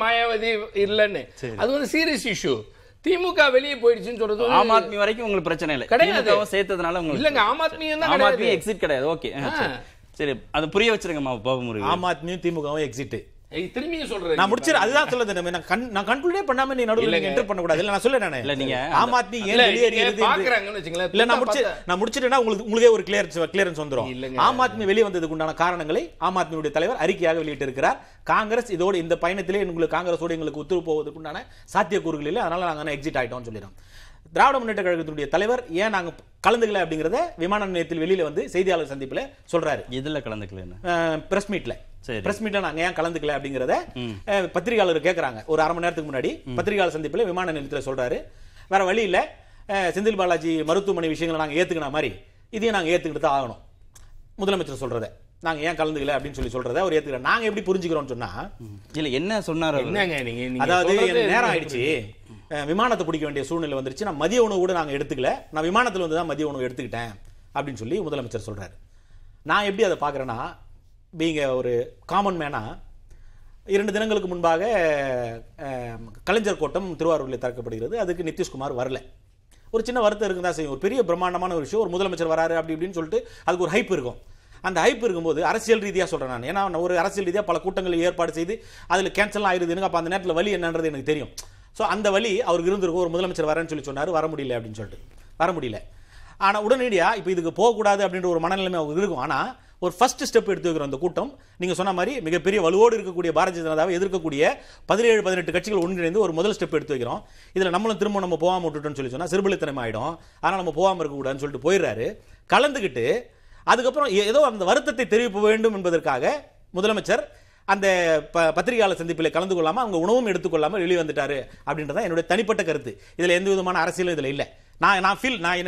மாயாவதி இல்லன்னு அது வந்து சீரியஸ் இஷ்யூ. திமுக வெளியே போயிடுச்சுன்னு சொல்றது ஆம் ஆத்மி வரைக்கும் உங்களுக்கு பிரச்சனை இல்லை கிடையாது, சேர்த்ததுனால உங்களுக்கு இல்லைங்க. ஆம் ஆத்மியும் ஆம் ஆத்மி எக்ஸிட் கிடையாது. ஓகே சரி, அதை புரிய வச்சிருக்கமா பாபு முருகன். ஆம் ஆத்மியும் திமுகவும் எக்ஸிட் திரும்பியும் சொல்றேன். நான் முடிச்சு அதுதான் சொல்லுது. நான் கன்க்ளூடே பண்ணாம நீ நடுவுல என்டர் பண்ண கூடாது. இல்ல நான் சொல்ல நானே இல்ல நீங்க ஆம் ஆத்மி ஏன் வெளியேறியது பாக்குறாங்கன்னு வெச்சீங்களா? இல்ல நான் முடிச்சிட்டேனா உங்களுக்கே ஒரு கிளியரன்ஸ் வந்துரும். ஆம் ஆத்மி வெளிய வந்ததுக்கு உண்டான காரணங்களை ஆம் ஆத்மியுடைய தலைவர் அறிக்கையாக வெளியிட்டு இருக்கிறார். காங்கிரஸ் இதோட இந்த பயணத்திலே உங்களுக்கு காங்கிரஸோடு எங்களுக்கு ஒத்துழைப்பு போவதற்கு உண்டான சாத்தியக்கூறுகள் இல்லை, அதனால நாங்க எக்ஸிட் ஆயிட்டோம்னு சொல்லிடுறோம். திராவிட முன்னேற்ற கழகத்தினுடைய தலைவர் ஏன் நாங்கள் கலந்துக்கல அப்படிங்கிறத விமான நிலையத்தில் வெளியில் வந்து செய்தியாளர் சந்திப்பில் சொல்றாரு. எதில் கலந்துக்கல? பிரஸ் மீட்ல. பிரஸ் மீட்ல நாங்கள் ஏன் கலந்துக்கல அப்படிங்கிறத பத்திரிகையாளர் கேட்குறாங்க. ஒரு அரை மணி நேரத்துக்கு முன்னாடி பத்திரிகையாளர் சந்திப்பில் விமான நிலையத்தில் சொல்றாரு. வேற வழியில் செந்தில் பாலாஜி மருத்துவமனை விஷயங்களை நாங்கள் ஏற்றுக்கின மாதிரி இதையும் நாங்கள் ஏற்றுக்கிட்டு தான் ஆகணும். முதலமைச்சர் சொல்றதை நாங்கள் ஏன் கலந்துக்கல அப்படின்னு சொல்லி சொல்றதை அவர் ஏற்றுக்கிறோம். நாங்கள் எப்படி புரிஞ்சுக்கிறோம்னு சொன்னா இல்லை என்ன சொன்னார்? அதாவது நேரம் ஆயிடுச்சு, விமானத்தை பிடிக்க வேண்டிய சூழ்நிலை வந்துருச்சு, நான் மதிய உணவு கூட நாங்கள் எடுத்துக்கல, நான் விமானத்தில் வந்து தான் மதிய உணவு எடுத்துக்கிட்டேன் அப்படின்னு சொல்லி முதலமைச்சர் சொல்கிறார். நான் எப்படி அதை பார்க்குறேன்னா, நீங்கள் ஒரு காமன் மேனாக 2 தினங்களுக்கு முன்பாக கலைஞர் கோட்டம் திருவாரூரில் திறக்கப்படுகிறது. அதுக்கு நிதிஷ்குமார் வரல. ஒரு சின்ன வருத்தம் இருக்குதா செய்யும். ஒரு பெரிய பிரம்மாண்டமான ஒரு விஷயம், ஒரு முதலமைச்சர் வராரு அப்படி இப்படின்னு சொல்லிட்டு அதுக்கு ஒரு ஹைப் இருக்கும். அந்த ஹைப் இருக்கும்போது அரசியல் ரீதியாக சொல்கிறேன் நான், ஏன்னா ஒரு அரசியல் ரீதியாக பல கூட்டங்களில் ஏற்பாடு செய்து அதில் கேன்சல்லாம் ஆயிடுதுன்னு அப்போ அந்த நேரத்தில் வழி என்னன்றது எனக்கு தெரியும். ஸோ அந்த வழி அவருக்கு இருந்திருக்கும். ஒரு முதலமைச்சர் வரேன்னு சொல்லி சொன்னார், வர முடியல அப்படின்னு சொல்லிட்டு வர முடியல. ஆனால் உடனடியாக இப்போ இதுக்கு போகக்கூடாது அப்படின்ற ஒரு மனநிலைமை அவருக்கு இருக்கும். ஆனால் ஒரு ஃபர்ஸ்ட் ஸ்டெப் எடுத்து வைக்கிற அந்த கூட்டம் நீங்கள் சொன்ன மாதிரி மிகப்பெரிய வலுவோடு இருக்கக்கூடிய பாரதிய ஜனதாவை எதிர்க்கக்கூடிய 17-18 கட்சிகள் ஒன்றிணைந்து ஒரு முதல் ஸ்டெப் எடுத்து வைக்கிறோம். இதில் நம்மளும் திரும்ப நம்ம போகாமல் விட்டுட்டோம்னு சொல்லி சொன்னால் சிறுபலித்தனம் ஆகிடும். ஆனால் நம்ம போகாமல் இருக்கக்கூடாதுன்னு சொல்லிட்டு போயிடுறாரு. கலந்துக்கிட்டு அதுக்கப்புறம் ஏதோ அந்த வருத்தத்தை தெரிவிக்க வேண்டும் என்பதற்காக முதலமைச்சர் அந்த பத்திரிகையாளர் சந்திப்பில் கலந்து கொள்ளாமல் அவங்க உணவும் எடுத்துக்கொள்ளாமல் வெளியே வந்துட்டாரு அப்படின்றதான் என்னுடைய தனிப்பட்ட கருத்து. இதில் எந்த விதமான அரசியலும் இதில் இல்லை. நான்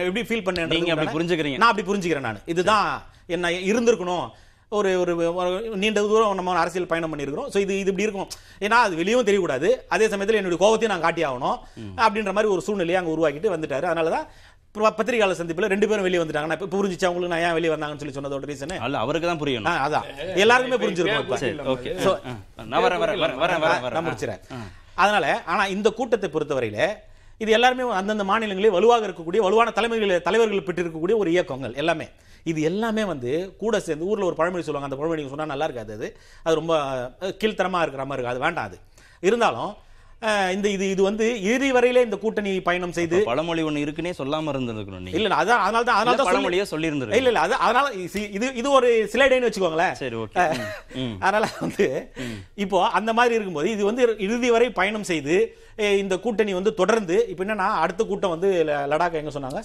எப்படி ஃபீல் பண்ணேன் புரிஞ்சுக்கிறேன். நான் அப்படி புரிஞ்சுக்கிறேன். நான் இதுதான் என்ன இருந்திருக்கணும். ஒரு ஒரு நீண்ட தூரம் நம்ம அரசியல் பயணம் பண்ணியிருக்கிறோம். ஸோ இது இப்படி இருக்கும். ஏன்னா அது வெளியும் தெரியக்கூடாது, அதே சமயத்தில் என்னுடைய கோபத்தையும் நான் காட்டி ஆகணும் அப்படின்ற மாதிரி ஒரு சூழ்நிலையை அங்கே உருவாக்கிட்டு வந்துட்டாரு. அதனால தான் பத்திரிகையாளர் சந்திப்பில் 2 பேரும் வெளியே வந்துட்டாங்க. இப்போ புரிஞ்சிச்சு அவங்களுக்கு நான் ஏன் வெளியே வந்தாங்கன்னு சொல்லி சொன்னதோட ரீசன் அவருக்கு தான் புரியும். அதான் எல்லாருக்குமே புரிஞ்சிருக்கும். அதனால ஆனால் இந்த கூட்டத்தை பொறுத்தவரையில் இது எல்லாருமே அந்தந்த மாநிலங்களே வலுவாக இருக்கக்கூடிய வலுவான தலைவர்கள் பெற்றிருக்கக்கூடிய ஒரு இயக்கங்கள் எல்லாமே இது எல்லாமே வந்து கூட சேர்ந்து ஊரில் ஒரு பழமொழி சொல்லுவாங்க அந்த பழமொழி சொன்னால் நல்லா இருக்காது அது அது ரொம்ப கீழ்த்தரமாக இருக்கிற மாதிரி இருக்குது அது வேண்டாம் அது இருந்தாலும் இந்த இது இது வந்து இறுதி வரையிலே இந்த கூட்டணி பயணம் செய்து பழமொழி ஒன்று இருக்குன்னே சொல்லாமல் இருந்திருக்கணும் இல்லை அதான் அதனால்தான் பழமொழியே சொல்லியிருந்திருக்கு இல்லை இல்லை அது அதனால இது இது ஒரு சிலைடைன்னு வச்சுக்கோங்களேன் சரி ஓகே அதனால வந்து இப்போ அந்த மாதிரி இருக்கும்போது இது வந்து இறுதி வரை பயணம் செய்து இந்த கூட்டணி வந்து தொடர்ந்து இப்போ என்னன்னா அடுத்த கூட்டம் வந்து லடாக் எங்கே சொன்னாங்க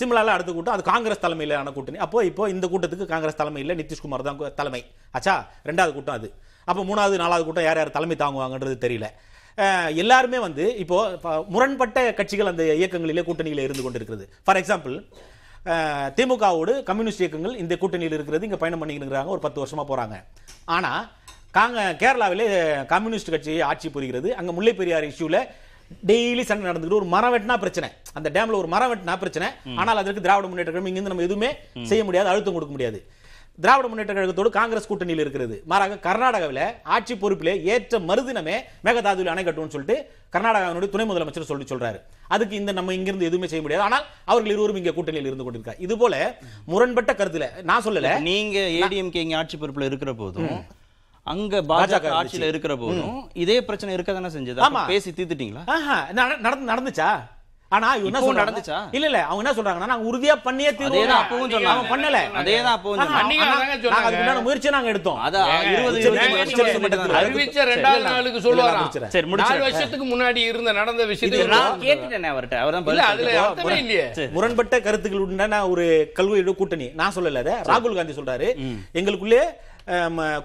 சிம்லாவில் அடுத்த கூட்டம் அது காங்கிரஸ் தலைமையிலான கூட்டணி அப்போ இப்போ இந்த கூட்டத்துக்கு காங்கிரஸ் தலைமை இல்லை நிதிஷ்குமார் தான் தலைமை ஆச்சா ரெண்டாவது கூட்டம் அது அப்போ மூணாவது நாலாவது கூட்டம் யார் யார் தலைமை தாங்குவாங்கன்றது தெரியல எல்லாருமே வந்து இப்போ முரண்பட்ட கட்சிகள் அந்த இயக்கங்களிலே கூட்டணியில் இருந்து கொண்டிருக்கிறது ஃபார் எக்ஸாம்பிள் திமுகவோடு கம்யூனிஸ்ட் இயக்கங்கள் இந்த கூட்டணியில் இருக்கிறது இங்கே பயணம் பண்ணிக்கிறாங்க ஒரு 10 வருஷமாக போகிறாங்க ஆனால் கேரளாவிலே கம்யூனிஸ்ட் கட்சி ஆட்சி புரிகிறது அங்கே முல்லை பெரியார் இஷ்யூவில் டெய்லி சண்டை நடந்துக்கிட்டு ஒரு மரம் வெட்டினா பிரச்சனை அந்த டேமில் ஒரு மரம் வெட்டினா பிரச்சனை ஆனால் அதற்கு திராவிட முன்னேற்ற கழகம் இங்கேருந்து நம்ம எதுவுமே செய்ய முடியாது அழுத்தம் கொடுக்க முடியாது திராவிட முன்னேற்ற கழகத்தோடு காங்கிரஸ் கூட்டணியில் இருக்கிறது மாறாக கர்நாடகாவில் ஆட்சி பொறுப்பிலே ஏற்ற மறுதினமே மேகதாதுவில் அணை கட்டும்னு சொல்லிட்டு கர்நாடகாவினுடைய துணை முதலமைச்சர் சொல்லி சொல்றாரு அதுக்கு இந்த நம்ம இங்கிருந்து எதுவுமே செய்ய முடியாது ஆனால் அவர்கள் இருவரும் இங்கே கூட்டணியில் இருந்து கொண்டிருக்காரு இது போல முரண்பட்ட கருத்துல நான் சொல்லல நீங்க ஏடிஎம்கே இங்கே ஆட்சி பொறுப்பில் இருக்கிற போதும் அங்க பாஜக ஆட்சியில் இருக்கிற போதும் இதே பிரச்சனை இருக்கதானே செஞ்சது பேசி தீர்த்துட்டீங்களா நடந்துச்சா ஆனா என்ன நடந்துச்சா இல்ல இல்ல அவங்க என்ன சொல்றாங்கன்னா நாங்க உறுதியா பண்ணியே தீர்வோம் அப்பவும் சொன்னாங்க பண்ணல அதேதான் அப்பவும் சொன்னாங்க நாங்க அதுக்கு என்ன முயற்சி நாங்க எடுத்தோம் அத 20 அறிவிச்ச இரண்டாவது நாளுக்கு சொல்றாராம் சரி முடிச்சு 4 வருஷத்துக்கு முன்னாடி இருந்த நடந்த விஷயத்தை நான் கேட்டிட்டேனே அவர்ட்ட அவர்தான் இல்ல அதுல அர்த்தமே இல்லையே முரண்பட்ட கருத்துக்கள் உண்டான ஒரு கல்வியோட கூட்டணி நான் சொல்லல அத ராகுல் காந்தி சொல்றாரு எங்களுக்குள்ளே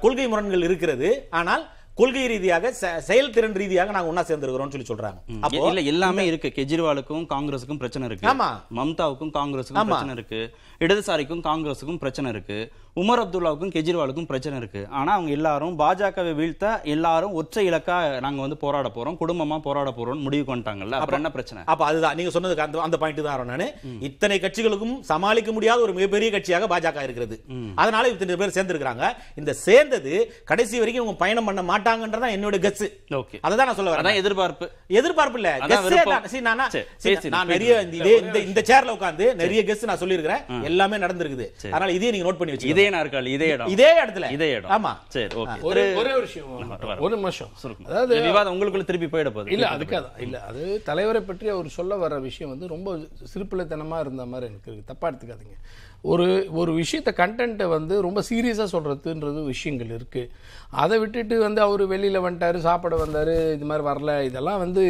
கொள்கை முரண்கள் இருக்கிறது ஆனால் கொள்கை ரீதியாக செயல்திறன் ரீதியாக நாங்க ஒண்ணா சேர்ந்திருக்கிறோம் சொல்லி சொல்றாங்க அப்போ இல்ல எல்லாமே இருக்கு கெஜ்ரிவாலுக்கும் காங்கிரஸுக்கும் பிரச்சனை இருக்கு மம்தாவுக்கும் காங்கிரஸுக்கும் பிரச்சனை இருக்கு இடதுசாரிக்கும் காங்கிரஸுக்கும் பிரச்சனை இருக்கு உமர் அப்துல்லாவுக்கும் கெஜ்ரிவாலுக்கும் பிரச்சனை இருக்கு ஆனா அவங்க எல்லாரும் பாஜகவை வீழ்த்த எல்லாரும் ஒற்றை இலக்கா நாங்க வந்து போராட போறோம் குடும்பமா போராட போறோம் முடிவுக்கு வந்துட்டாங்கல்ல அப்புறம் என்ன பிரச்சனை அப்ப அதுதான் நீங்க சொன்னதுக்கு அந்த பாயிண்ட் தான் நானு இத்தனை கட்சிகளுக்கும் சமாளிக்க முடியாத ஒரு மிகப்பெரிய கட்சியாக பாஜக இருக்கிறது அதனால இத்தனை பேர் சேர்ந்திருக்கிறாங்க இந்த சேர்ந்தது கடைசி வரைக்கும் இவங்க பயணம் பண்ண மாட்டாங்க என்னோட கட்ஸ் அதான் நான் சொல்ல வரேன் எதிர்பார்ப்பு எதிர்பார்ப்பு இல்ல நான் நிறைய இந்த சேர்ல உட்கார்ந்து நிறைய கட்ஸ் நான் சொல்லி இருக்கிறேன் எல்லாமே நடந்துருக்குது அதனால இதே நீங்க நோட் பண்ணி வச்சு இதே நாற்காலி இதே இடத்துல ஆமா சரி ஓகே ஒரே ஒரு விஷயம் ஒரு நிமிஷம் அதாவது விவாதம் உங்களுக்குள்ள திருப்பி போய்ட போகுது இல்ல அதுக்காக இல்ல அது தலைவரை பற்றி அவர் சொல்ல வர விஷயம் வந்து ரொம்ப சிறுபிள்ளைத்தனமா இருந்த மாதிரி எனக்கு தப்பா எடுத்துக்காதீங்க ஒரு விஷயத்தை கண்டென்ட்டை வந்து ரொம்ப சீரியஸாக சொல்கிறதுன்றது விஷயங்கள் இருக்குது அதை விட்டுட்டு வந்து அவர் வெளியில் வந்துட்டார் சாப்பிட வந்தார் இது மாதிரி வரல இதெல்லாம் வந்து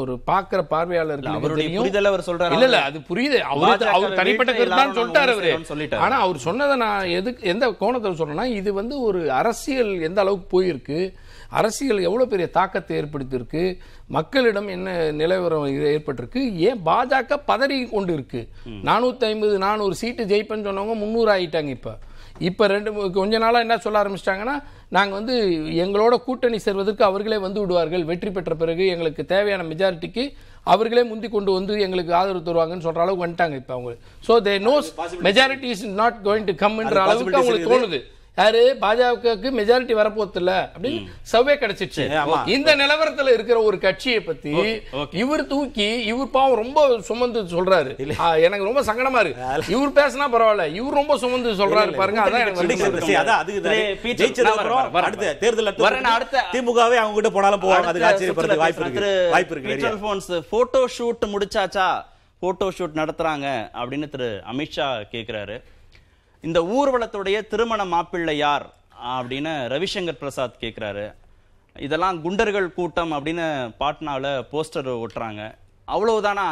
ஒரு பார்க்குற பார்வையாளர்கள் அவருடைய புரிதல் அவர் சொல்கிறார் இல்லை இல்லை அது புரியுது அவர் அவர் தனிப்பட்ட கருத்தான்னு சொல்லிட்டார் அவர் சொல்லிட்டார் ஆனால் அவர் சொன்னதை நான் எதுக்கு எந்த கோணத்தில் சொல்கிறேன்னா இது வந்து ஒரு அரசியல் எந்த அளவுக்கு போயிருக்கு அரசியல் எவ்வளோ பெரிய தாக்கத்தை ஏற்படுத்தியிருக்கு மக்களிடம் என்ன நிலவரம் ஏற்பட்டிருக்கு ஏன் பாஜக பதறி கொண்டு இருக்கு 450-400 சீட்டு ஜெயிப்பேன்னு சொன்னவங்க 300 ஆகிட்டாங்க இப்போ கொஞ்ச நாளாக என்ன சொல்ல ஆரம்பிச்சிட்டாங்கன்னா நாங்கள் வந்து எங்களோட கூட்டணி சேர்வதற்கு அவர்களே வந்து விடுவார்கள் வெற்றி பெற்ற பிறகு எங்களுக்கு தேவையான மெஜாரிட்டிக்கு அவர்களே முந்தி கொண்டு வந்து எங்களுக்கு ஆதரவு தருவாங்கன்னு சொல்கிற அளவுக்கு வந்துட்டாங்க இப்போ அவங்க so they knows majority is not going to கம்ன்ற அளவுக்கு அவங்களுக்கு தோணுது யாரு பாஜகவுக்கு மெஜாரிட்டி வரப்போதில்ல அப்படின்னு சர்வே கிடைச்சிச்சு இந்த நிலவரத்துல இருக்கிற ஒரு கட்சியை பத்தி இவர் தூக்கி இவர் பாவம் ரொம்ப சுமந்து சொல்றாரு எனக்கு ரொம்ப சங்கடமா இருக்கு இவர் பேசினா பரவாயில்ல இவர் ரொம்ப சுமந்து சொல்றாரு பாருங்க அதான் எனக்கு தேர்தல் திமுகவே அவங்க கிட்ட போனாலும் போவாங்க வாய்ப்பு இருக்கு போட்டோ ஷூட் முடிச்சாச்சா போட்டோ ஷூட் நடத்துறாங்க அப்படின்னு திரு அமித்ஷா கேட்கிறாரு இந்த ஊர்வலத்துடைய திருமண மாப்பிள்ளை யார் அப்படின்னு ரவிசங்கர் பிரசாத் கேட்குறாரு இதெல்லாம் குண்டர்கள் கூட்டம் அப்படின்னு பாட்னாவில் போஸ்டர் ஒட்டுறாங்க அவ்வளோதானா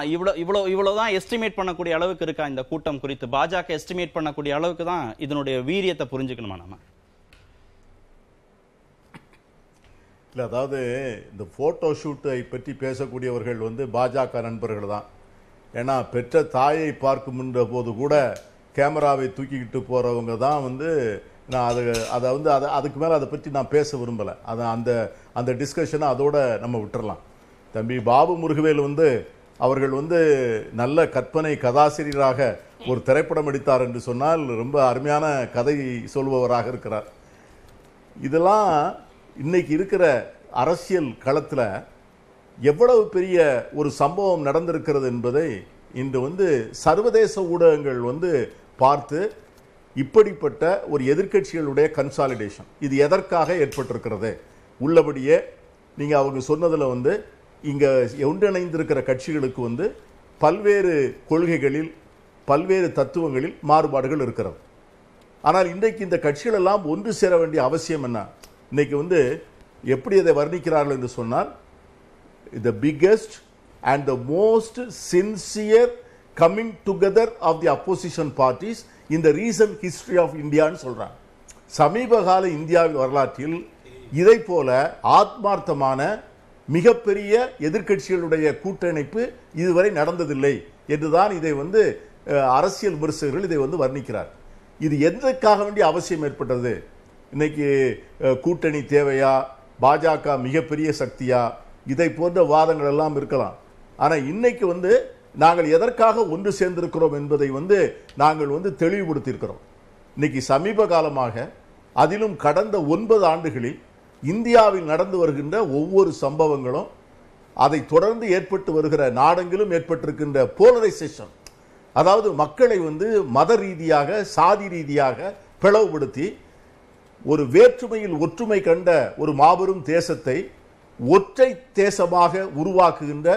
இவ்வளோதான் எஸ்டிமேட் பண்ணக்கூடிய அளவுக்கு இருக்கா இந்த கூட்டம் குறித்து பாஜக எஸ்டிமேட் பண்ணக்கூடிய அளவுக்கு தான் இதனுடைய வீரியத்தை புரிஞ்சுக்கணுமா நம்ம இல்லை அதாவது இந்த ஃபோட்டோ ஷூட்டை பற்றி பேசக்கூடியவர்கள் வந்து பாஜக நண்பர்கள் தான் ஏன்னா பெற்ற தாயை பார்க்கும்ன்ற போது கூட கேமராவை தூக்கிக்கிட்டு போகிறவங்க தான் வந்து நான் அதை வந்து அதுக்கு மேலே அதை பற்றி நான் பேச விரும்பலை அதை அந்த டிஸ்கஷனை அதோடு நம்ம விட்டுறலாம் தம்பி பாபு முருகுவேல் வந்து அவர்கள் வந்து நல்ல கற்பனை கதாசிரியராக ஒரு திரைப்படம் எடுத்தார் என்று சொன்னால் ரொம்ப அருமையான கதை சொல்பவராக இருக்கிறார் இதெல்லாம் இன்றைக்கி இருக்கிற அரசியல் களத்தில் எவ்வளவு பெரிய ஒரு சம்பவம் நடந்திருக்கிறது என்பதை இன்று வந்து சர்வதேச ஊடகங்கள் வந்து பார்த்து இப்படிப்பட்ட ஒரு எதிர்க்கட்சிகளுடைய கன்சாலிடேஷன் இது எதற்காக ஏற்பட்டிருக்கிறது. உள்ளபடியே நீங்கள் அவங்க சொன்னதில் வந்து இங்கே ஒன்றிணைந்திருக்கிற கட்சிகளுக்கு வந்து பல்வேறு கொள்கைகளில் பல்வேறு தத்துவங்களில் மாறுபாடுகள் இருக்கிறது. ஆனால் இன்றைக்கு இந்த கட்சிகளெல்லாம் ஒன்று சேர வேண்டிய அவசியம் என்ன? இன்றைக்கு வந்து எப்படி அதை வர்ணிக்கிறார்கள் என்று சொன்னால், the biggest and the most sincere coming together of the opposition parties in the recent history of India ன்னு சொல்றாங்க. சமீபகால இந்தியாவின் வரலாற்றில் இதை போல ஆத்மார்த்தமான மிகப்பெரிய எதிர்க்கட்சிகளுடைய கூட்டணிப்பு இதுவரை நடந்ததில்லை என்றுதான் இதை வந்து அரசியல் விமர்சகர்கள் இதை வந்து வர்ணிக்கிறார். இது எதற்காக வேண்டிய அவசியம் ஏற்பட்டது? இன்னைக்கு கூட்டணி தேவையா? பாஜக மிகப்பெரிய சக்தியா? இதை போன்ற வாதங்கள் எல்லாம் இருக்கலாம். ஆனால் இன்னைக்கு வந்து நாங்கள் எதற்காக ஒன்று சேர்ந்திருக்கிறோம் என்பதை வந்து நாங்கள் வந்து தெளிவுபடுத்தியிருக்கிறோம். இன்னைக்கு சமீப காலமாக அதிலும் கடந்த 9 ஆண்டுகளில் இந்தியாவில் நடந்து வருகின்ற ஒவ்வொரு சம்பவங்களும் அதை தொடர்ந்து ஏற்பட்டு வருகிற நாடெங்கிலும் ஏற்பட்டிருக்கின்ற போலரைசேஷன், அதாவது மக்களை வந்து மத ரீதியாக சாதி ரீதியாக பிளவுபடுத்தி ஒரு வேற்றுமையில் ஒற்றுமை கண்ட ஒரு மாபெரும் தேசத்தை ஒற்றை தேசமாக உருவாக்குகின்ற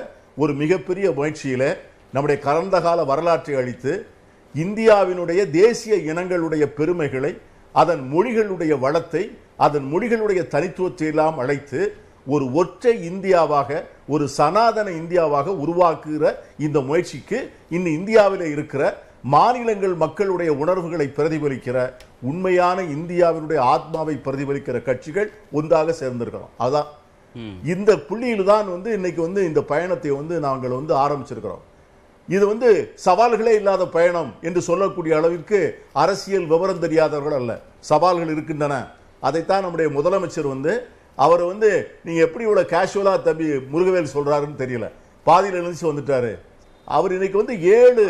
ஒரு மிகப்பெரிய முயற்சியில் நம்முடைய கடந்த கால வரலாற்றை அழித்து இந்தியாவினுடைய தேசிய இனங்களுடைய பெருமைகளை, அதன் மொழிகளுடைய வளத்தை, அதன் மொழிகளுடைய தனித்துவத்தை எல்லாம் அழைத்து ஒரு ஒற்றை இந்தியாவாக, ஒரு சனாதன இந்தியாவாக உருவாக்குகிற இந்த முயற்சிக்கு இன்னும் இந்தியாவில் இருக்கிற மாநிலங்கள் மக்களுடைய உணர்வுகளை பிரதிபலிக்கிற உண்மையான இந்தியாவினுடைய ஆத்மாவை பிரதிபலிக்கிற கட்சிகள் ஒன்றாக சேர்ந்திருக்கிறோம். அதான் இந்த புள்ளியில் தான் வந்து இன்னைக்கு வந்து இந்த பயணத்தை வந்து நாங்கள் வந்து ஆரம்பிச்சிருக்கிறோம். இது வந்து சவால்களே இல்லாத பயணம் என்று சொல்லக்கூடிய அளவிற்கு அரசியல் விவரம் தெரியாதவர்கள் அல்ல. சவால்கள் இருக்கின்றன. அதைத்தான் நம்முடைய முதலமைச்சர் வந்து அவர் வந்து நீங்கள் எப்படி இவ்வளோ கேஷுவலாக தம்பி முருகவேல் சொல்கிறாருன்னு தெரியல, பாதியில் எழுந்துச்சு வந்துட்டாரு. அவர் இன்னைக்கு வந்து 7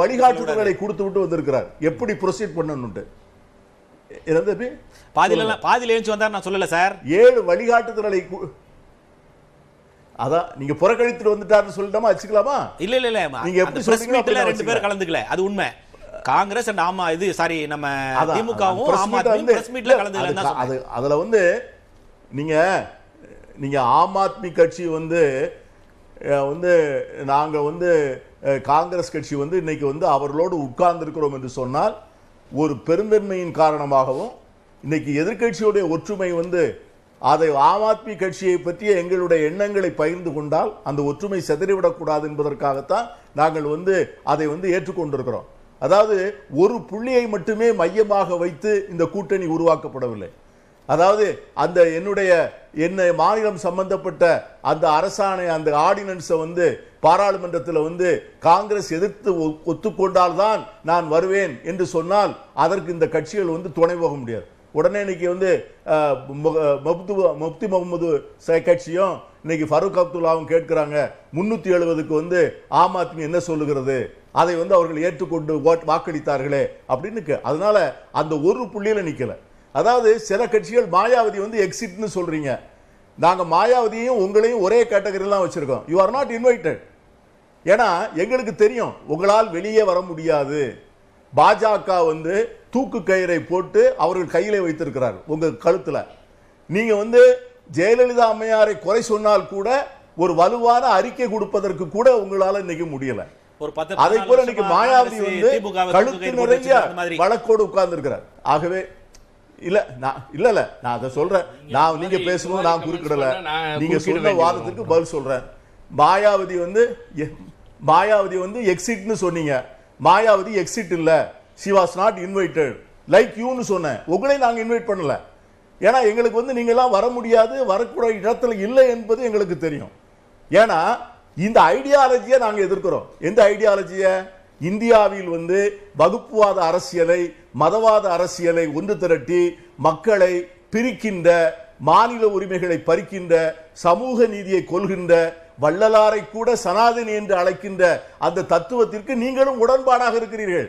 வழிகாட்டுதல்களை கொடுத்து விட்டு வந்திருக்கிறார், எப்படி ப்ரொசீட் பண்ணணும்ட்டு. வழிகாட்டுதலை அதான் நீங்க புறக்கணித்துட்டு வந்துட்டாருன்னு சொல்லிட்டாமா வச்சுக்கலாமா? ரெண்டு பேரும் கலந்துக்கல, அது உண்மை. காங்கிரஸ் அண்ட் ஆமா இது சாரி நம்ம திமுகவும் அதுல வந்து நீங்க நீங்க ஆம் ஆத்மி கட்சி வந்து வந்து நாங்க வந்து காங்கிரஸ் கட்சி வந்து இன்னைக்கு வந்து அவர்களோடு உட்கார்ந்து இருக்கிறோம் என்று சொன்னால் ஒரு பெருந்தன்மையின் காரணமாகவும் இன்னைக்கு எதிர்க்கட்சியுடைய ஒற்றுமை வந்து அதை ஆம் ஆத்மி கட்சியை பற்றிய எங்களுடைய எண்ணங்களை பகிர்ந்து கொண்டால் அந்த ஒற்றுமை சிதறிவிடக்கூடாது என்பதற்காகத்தான் நாங்கள் வந்து அதை வந்து ஏற்றுக்கொண்டிருக்கிறோம். அதாவது ஒரு புள்ளியை மட்டுமே மையமாக வைத்து இந்த கூட்டணி உருவாக்கப்படவில்லை. அதாவது அந்த என்னுடைய மாநிலம் சம்பந்தப்பட்ட அந்த அரசாணை, அந்த ஆர்டினன்ஸை வந்து பாராளுமன்றத்தில் வந்து காங்கிரஸ் எதிர்த்து ஒத்துக்கொண்டால்தான் நான் வருவேன் என்று சொன்னால் அதற்கு இந்த கட்சிகள் வந்து துணை போக முடியாது. உடனே இன்னைக்கு வந்து முப்தி முகமது கட்சியும் இன்னைக்கு ஃபருக் அப்துல்லாவும் கேட்கிறாங்க 370க்கு வந்து ஆம் ஆத்மி என்ன சொல்லுகிறது, அதை வந்து அவர்கள் ஏற்றுக்கொண்டு வாக்களித்தார்களே அப்படின்னு. அதனால அந்த ஒரு புள்ளியில நிக்கல. அதாவது சில கட்சிகள் மாயாவதி வந்து எக்ஸிட்னு சொல்றீங்க, நாங்க மாயாவதியையும் உங்களையும் ஒரே கேட்டகரியிலாம் வச்சிருக்கோம், யூ ஆர் நாட் இன்வைட்டட். ஏன்னா எங்களுக்கு தெரியும் உங்களால் வெளியே வர முடியாது. பாஜக வந்து தூக்கு கயிறை போட்டு அவர்கள் கையிலே வைத்திருக்கிறார்கள் உங்க கழுத்துல. நீங்க வந்து ஜெயலலிதா அம்மையாரை குறை சொன்னால் கூட ஒரு வலுவான அறிக்கை கொடுப்பதற்கு கூட உங்களால இன்னைக்கு முடியல. அதே போல இன்னைக்கு மாயாவதி வந்து கழுத்து நிறைய வழக்கோடு உட்கார்ந்து இருக்கிறார். ஆகவே நான் அதை சொல்றேன், நான் நீங்க பேசணும், நான் குறிப்பிடல, நீங்க சொன்ன வாதத்துக்கு பதில் சொல்றேன். மாயாவதி வந்து எக்ஸிட்னு சொன்னீங்க, மாயாவதி எக்ஸிட் இல்ல, she was not invited like யூன்னு சொன்னேன். உங்களையும் நாங்கள் இன்வைட் பண்ணல, ஏன்னா எங்களுக்கு வந்து நீங்க எல்லாம் வர முடியாது, வரக்கூடிய இடத்துல இல்லை என்பது எங்களுக்கு தெரியும். ஏன்னா இந்த ஐடியாலஜியை நாங்கள் எதிர்க்கிறோம். எந்த ஐடியாலஜியை? இந்தியாவில் வந்து வகுப்புவாத அரசியலை, மதவாத அரசியலை ஒன்று திரட்டி மக்களை பிரிக்கின்ற, மாநில உரிமைகளை பறிக்கின்ற, சமூக நீதியை கொள்கின்ற, வள்ளலாரை கூட சனாதனி என்று அழைக்கின்ற அந்த தத்துவத்திற்கு நீங்களும் உடன்பாடாக இருக்கிறீர்கள்.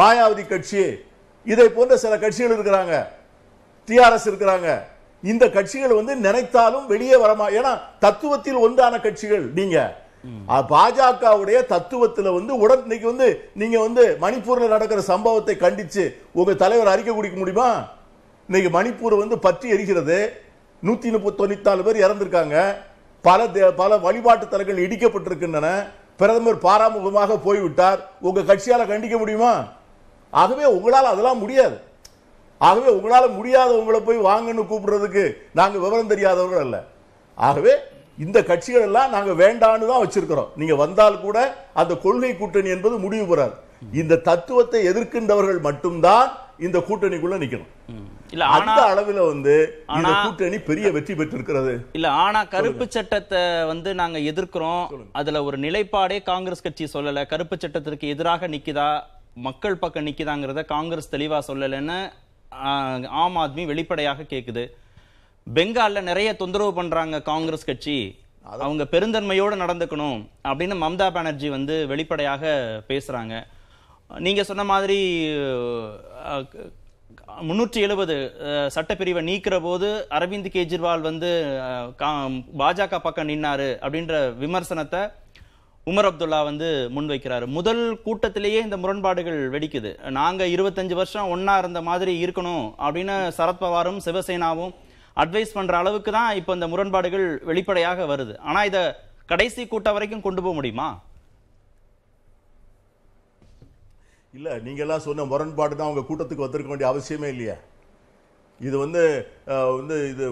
மாயாவதி கட்சி, இதை போன்ற சில கட்சிகள் இருக்கிறாங்க, டிஆர்எஸ் இருக்கிறாங்க. இந்த கட்சிகள் வந்து நினைத்தாலும் வெளியே வரமா, ஏன்னா தத்துவத்தில் ஒன்றான கட்சிகள். நீங்க பாஜகவுடைய தத்துவத்தில் வந்து உடனடிக்கு வந்து நீங்க வந்து மணிப்பூர்ல நடக்கிற சம்பவத்தை கண்டிச்சு உங்க தலைவர் அறிக்கை குடிக்க முடியுமா? இன்னைக்கு மணிப்பூர் வந்து பற்றி எரிகிறது, 194 பேர் இறந்திருக்காங்க, பல வழிபாட்டு தலங்கள் இடிக்கப்பட்டிருக்கின்றன, பிரதமர் பாராமுகமாக போய்விட்டார், உங்க கட்சியால கண்டிக்க முடியுமா? ஆகவே உங்களால் அதெல்லாம் முடியாது. ஆகவே உங்களால முடியாத உங்களை போய் வாங்கன்னு கூப்பிடுறதுக்கு நாங்க விவரம் தெரியாதவர்கள் அல்ல. ஆகவே இந்த கட்சிகள் எல்லாம் நாங்க வேண்டான்னு தான் வச்சிருக்கிறோம். நீங்க வந்தால் கூட அந்த கொள்கை கூட்டணி என்பது முடிவு பெறாது. இந்த தத்துவத்தை எதிர்க்கின்றவர்கள் மட்டும்தான் இந்த கூட்டணிக்குள்ள நிக்கணும். இல்ல அந்த அளவுல வந்து இந்த கூட்டணி பெரிய வெற்றி பெற்றிருக்கிறது. இல்ல ஆனா கருப்பு சட்டத்தை வந்து நாங்க எதிர்க்கிறோம், அதுல ஒரு நிலைப்பாடே காங்கிரஸ் கட்சி சொல்லல. கருப்பு சட்டத்திற்கு எதிராக நிக்குதா, மக்கள் பக்கம் நிக்குதாங்கிறத காங்கிரஸ் தெளிவா சொல்லலன்னு ஆம் ஆத்மி வெளிப்படையாக கேக்குது. பெங்கால்ல நிறைய தொந்தரவு பண்றாங்க காங்கிரஸ் கட்சி, அவங்க பெருந்தன்மையோடு நடந்துக்கணும் அப்படின்னு மம்தா பானர்ஜி வந்து வெளிப்படையாக பேசுறாங்க. நீங்க சொன்ன மாதிரி 370 சட்டப்பிரிவை நீக்கிற போது அரவிந்த் கெஜ்ரிவால் வந்து பாஜக பக்கம் நின்னாரு அப்படின்ற விமர்சனத்தை உமர் அப்துல்லா வந்து முன்வைக்கிறாரு. முதல் கூட்டத்திலேயே இந்த முரண்பாடுகள் வெடிக்குது. நாங்க 25 வருஷம் ஒன்னா இருந்த மாதிரி இருக்கணும் அப்படின்னு சரத்பவாரும் சிவசேனாவும் அட்வைஸ் பண்ற அளவுக்கு தான் இப்ப இந்த முரண்பாடுகள் வெளிப்படையாக வருது. ஆனா இத கடைசி கூட்டம் வரைக்கும் கொண்டு போக முடியுமா? இல்ல நீங்க எல்லாம் சொன்ன முரண்பாடு தான் உங்க கூட்டத்துக்கு வந்திருக்க வேண்டிய அவசியமே இல்லையா? இது வந்து இது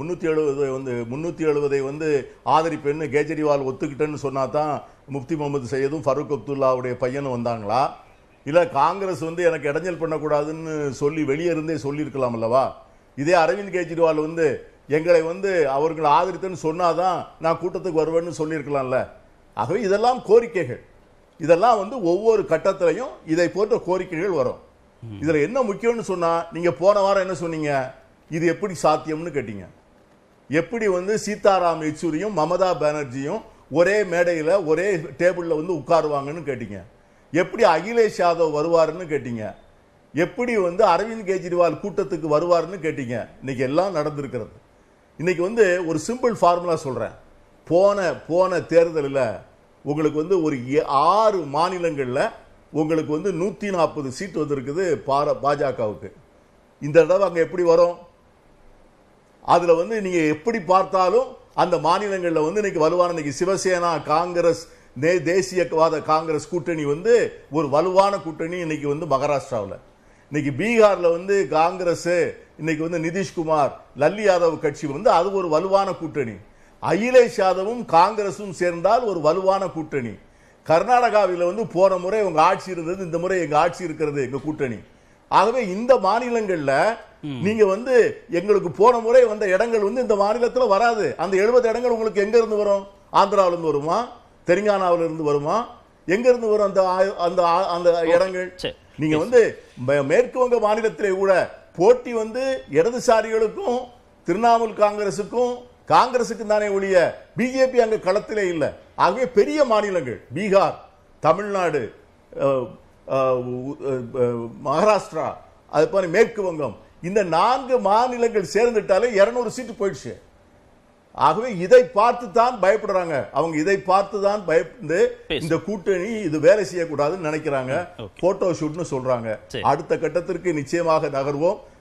370 வந்து 370 வந்து ஆதரிப்பெண்ணு கெஜ்ரிவால் ஒத்துக்கிட்டேன்னு சொன்னா தான் முஃப்தி முகமது சையதும் ஃபருக் அப்துல்லாவுடைய பையனும் வந்தாங்களா? இல்லை காங்கிரஸ் வந்து எனக்கு இடைஞ்சல் பண்ணக்கூடாதுன்னு சொல்லி வெளியே இருந்தே சொல்லியிருக்கலாம் அல்லவா? இதே அரவிந்த் கெஜ்ரிவால் வந்து எங்களை வந்து அவர்களை ஆதரித்தேன்னு சொன்னாதான் நான் கூட்டத்துக்கு வருவேன்னு சொல்லியிருக்கலாம்ல. ஆகவே இதெல்லாம் கோரிக்கைகள், இதெல்லாம் வந்து ஒவ்வொரு கட்டத்திலையும் இதை போன்ற கோரிக்கைகள் வரும். இதுல என்ன முக்கியம்னு சொன்னா, நீங்க போன வாரம் என்ன சொன்னீங்க, இது எப்படி சாத்தியம்னு கேட்டீங்க. எப்படி வந்து சீதாராம் யெச்சூரியும் மமதா பானர்ஜியும் ஒரே மேடையில் ஒரே டேபிள்ல வந்து உட்காருவாங்கன்னு கேட்டீங்க. எப்படி அகிலேஷ் யாதவ் வருவாருன்னு கேட்டீங்க. எப்படி வந்து அரவிந்த் கெஜ்ரிவால் கூட்டத்துக்கு வருவாருன்னு கேட்டீங்க. இன்னைக்கு எல்லாம் நடந்திருக்கிறது. இன்னைக்கு வந்து ஒரு சிம்பிள் ஃபார்முலா சொல்றேன். போன தேர்தலில் உங்களுக்கு வந்து ஒரு 6 மாநிலங்களில் உங்களுக்கு வந்து 140 சீட் வந்திருக்குது பாஜகவுக்கு. இந்த தடவை அங்கே எப்படி வரும்? அதில் வந்து நீங்கள் எப்படி பார்த்தாலும் அந்த மாநிலங்களில் வந்து இன்னைக்கு வலுவான, இன்னைக்கு சிவசேனா காங்கிரஸ் தேசியவாத காங்கிரஸ் கூட்டணி வந்து ஒரு வலுவான கூட்டணி இன்னைக்கு வந்து மகாராஷ்டிராவில். இன்னைக்கு பீகாரில் வந்து காங்கிரஸ், இன்னைக்கு வந்து நிதிஷ்குமார் லல்லு யாதவ் கட்சி வந்து அது ஒரு வலுவான கூட்டணி. அகிலேஷ் யாதவும் காங்கிரஸும் சேர்ந்தால் ஒரு வலுவான கூட்டணி. கர்நாடகாவில் வந்து போன முறை உங்க ஆட்சி இருந்தது, இந்த முறை எங்க ஆட்சி இருக்கிறது, எங்க கூட்டணி. ஆகவே இந்த மாநிலங்கள்ல நீங்க வந்து எங்களுக்கு போன முறை வந்த இடங்கள் வந்து இந்த மாநிலத்தில் வராது. அந்த 70 இடங்கள் உங்களுக்கு எங்க இருந்து வரும்? ஆந்திராவில இருந்து வருமா, தெலுங்கானாவில இருந்து வருமா, எங்க இருந்து வரும் அந்த அந்த அந்த இடங்கள்? நீங்க வந்து மேற்கு வங்க மாநிலத்திலே கூட போட்டி வந்து இடதுசாரிகளுக்கும் திரிணாமுல் காங்கிரசுக்கும் காங்கிரசுக்கு தானே ஒழிய பிஜேபி அங்க களத்திலே இல்லை. ஆகவே பெரிய மாநிலங்கள் பீகார், தமிழ்நாடு, மகாராஷ்டிரா, அது போல மேற்கு வங்கம், இந்த 4 மாநிலங்கள் சேர்ந்துட்டாலே 200 சீட்டு போயிடுச்சு. ஆகவே இதை பார்த்து தான் பயப்படுறாங்க அவங்க. இதை பார்த்து தான் பயந்து இந்த கூட்டணி இது வேலை செய்யக்கூடாதுன்னு நினைக்கிறாங்க. போட்டோ ஷூட்னு சொல்றாங்க. அடுத்த கட்டத்திற்கு நிச்சயமாக நகர்வோம்.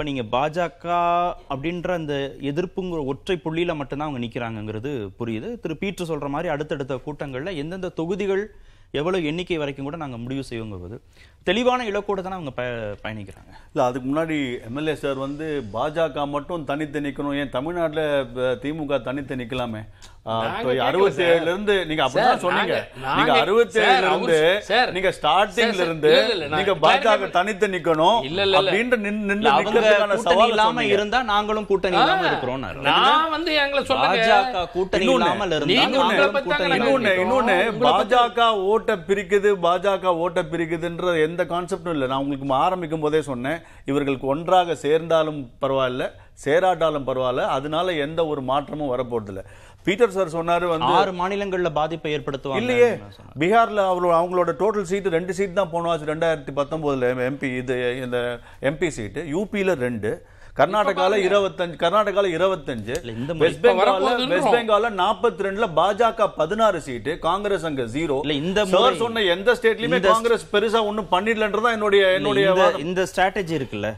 இப்ப நீங்க பாஜக அப்படிங்கற அந்த எதிர்ப்புங்கிற ஒற்றை புள்ளியில மட்டும் தான் அவங்க நிக்கறாங்கங்கிறது புரியுது. திரு பீட்டர் சொல்ற மாதிரி அடுத்தடுத்த கூட்டங்கள்ல எந்தெந்த தொகுதிகள் எவ்வளவு எண்ணிக்கை வரைக்கும் கூட நாங்க முடிவு செய்வோம்ங்கிறது தெளிவான இலக்கோட தான் அவங்க பயணிக்கறாங்க. இல்ல அதுக்கு முன்னாடி எம்எல்ஏ சார் வந்து பாஜக மட்டும் தனித்து நிக்கணும், ஏன் தமிழ்நாட்டுல திமுக தனித்து நிக்கலாமே? 67ல இருந்து நீங்க அப்படிதான் சொன்னீங்க. நீங்க 67ல இருந்து நீங்க ஸ்டார்டிங்ல இருந்து நீங்க பாஜக தனித்து நிக்கணும் அப்படின்ற நின்றதுக்கான சவால் இல்லாம இருந்தா நாங்களும் கூட்டணி இல்லாம இருக்கறோம். நான் வந்து எங்களை சொல்லுங்க, பாஜக கூட்டணி இல்லாம இருந்தா இன்னொன்னு பாஜக ஓட்ட பிரிக்குது, பாஜக ஓட்ட பிரிக்குதுன்ற எந்த கான்செப்டும் இல்லை. நான் உங்களுக்கு ஆரம்பிக்கும் போதே சொன்னேன், இவர்களுக்கு ஒன்றாக சேர்ந்தாலும் பரவாயில்ல, சேராட்டாலும் பரவாயில்ல, அதனால எந்த ஒரு மாற்றமும் வரப்போறது இல்லை. பீட்டர் சார் சொன்னாரு வந்து 6 மாநிலங்கள்ல பாதிப்பை ஏற்படுத்துவாங்க இல்லையே. பீகார்ல அவங்களோட டோட்டல் சீட்டு 2 சீட் தான் போனவாச்சு 2019 எம்பி, இது இந்த எம்பி சீட்டு, யூபியில 2, கர்நாடகால 25, வெஸ்ட் பெங்கால்ல 42ல பாஜக 16 சீட்டு, காங்கிரஸ் அங்க 0. இந்த சார் சொன்ன எந்த ஸ்டேட்லயுமே காங்கிரஸ் பெருசா ஒண்ணும் பண்ணிடலன்றதா என்னுடைய இந்த ஸ்ட்ராட்டஜி இருக்குல்ல.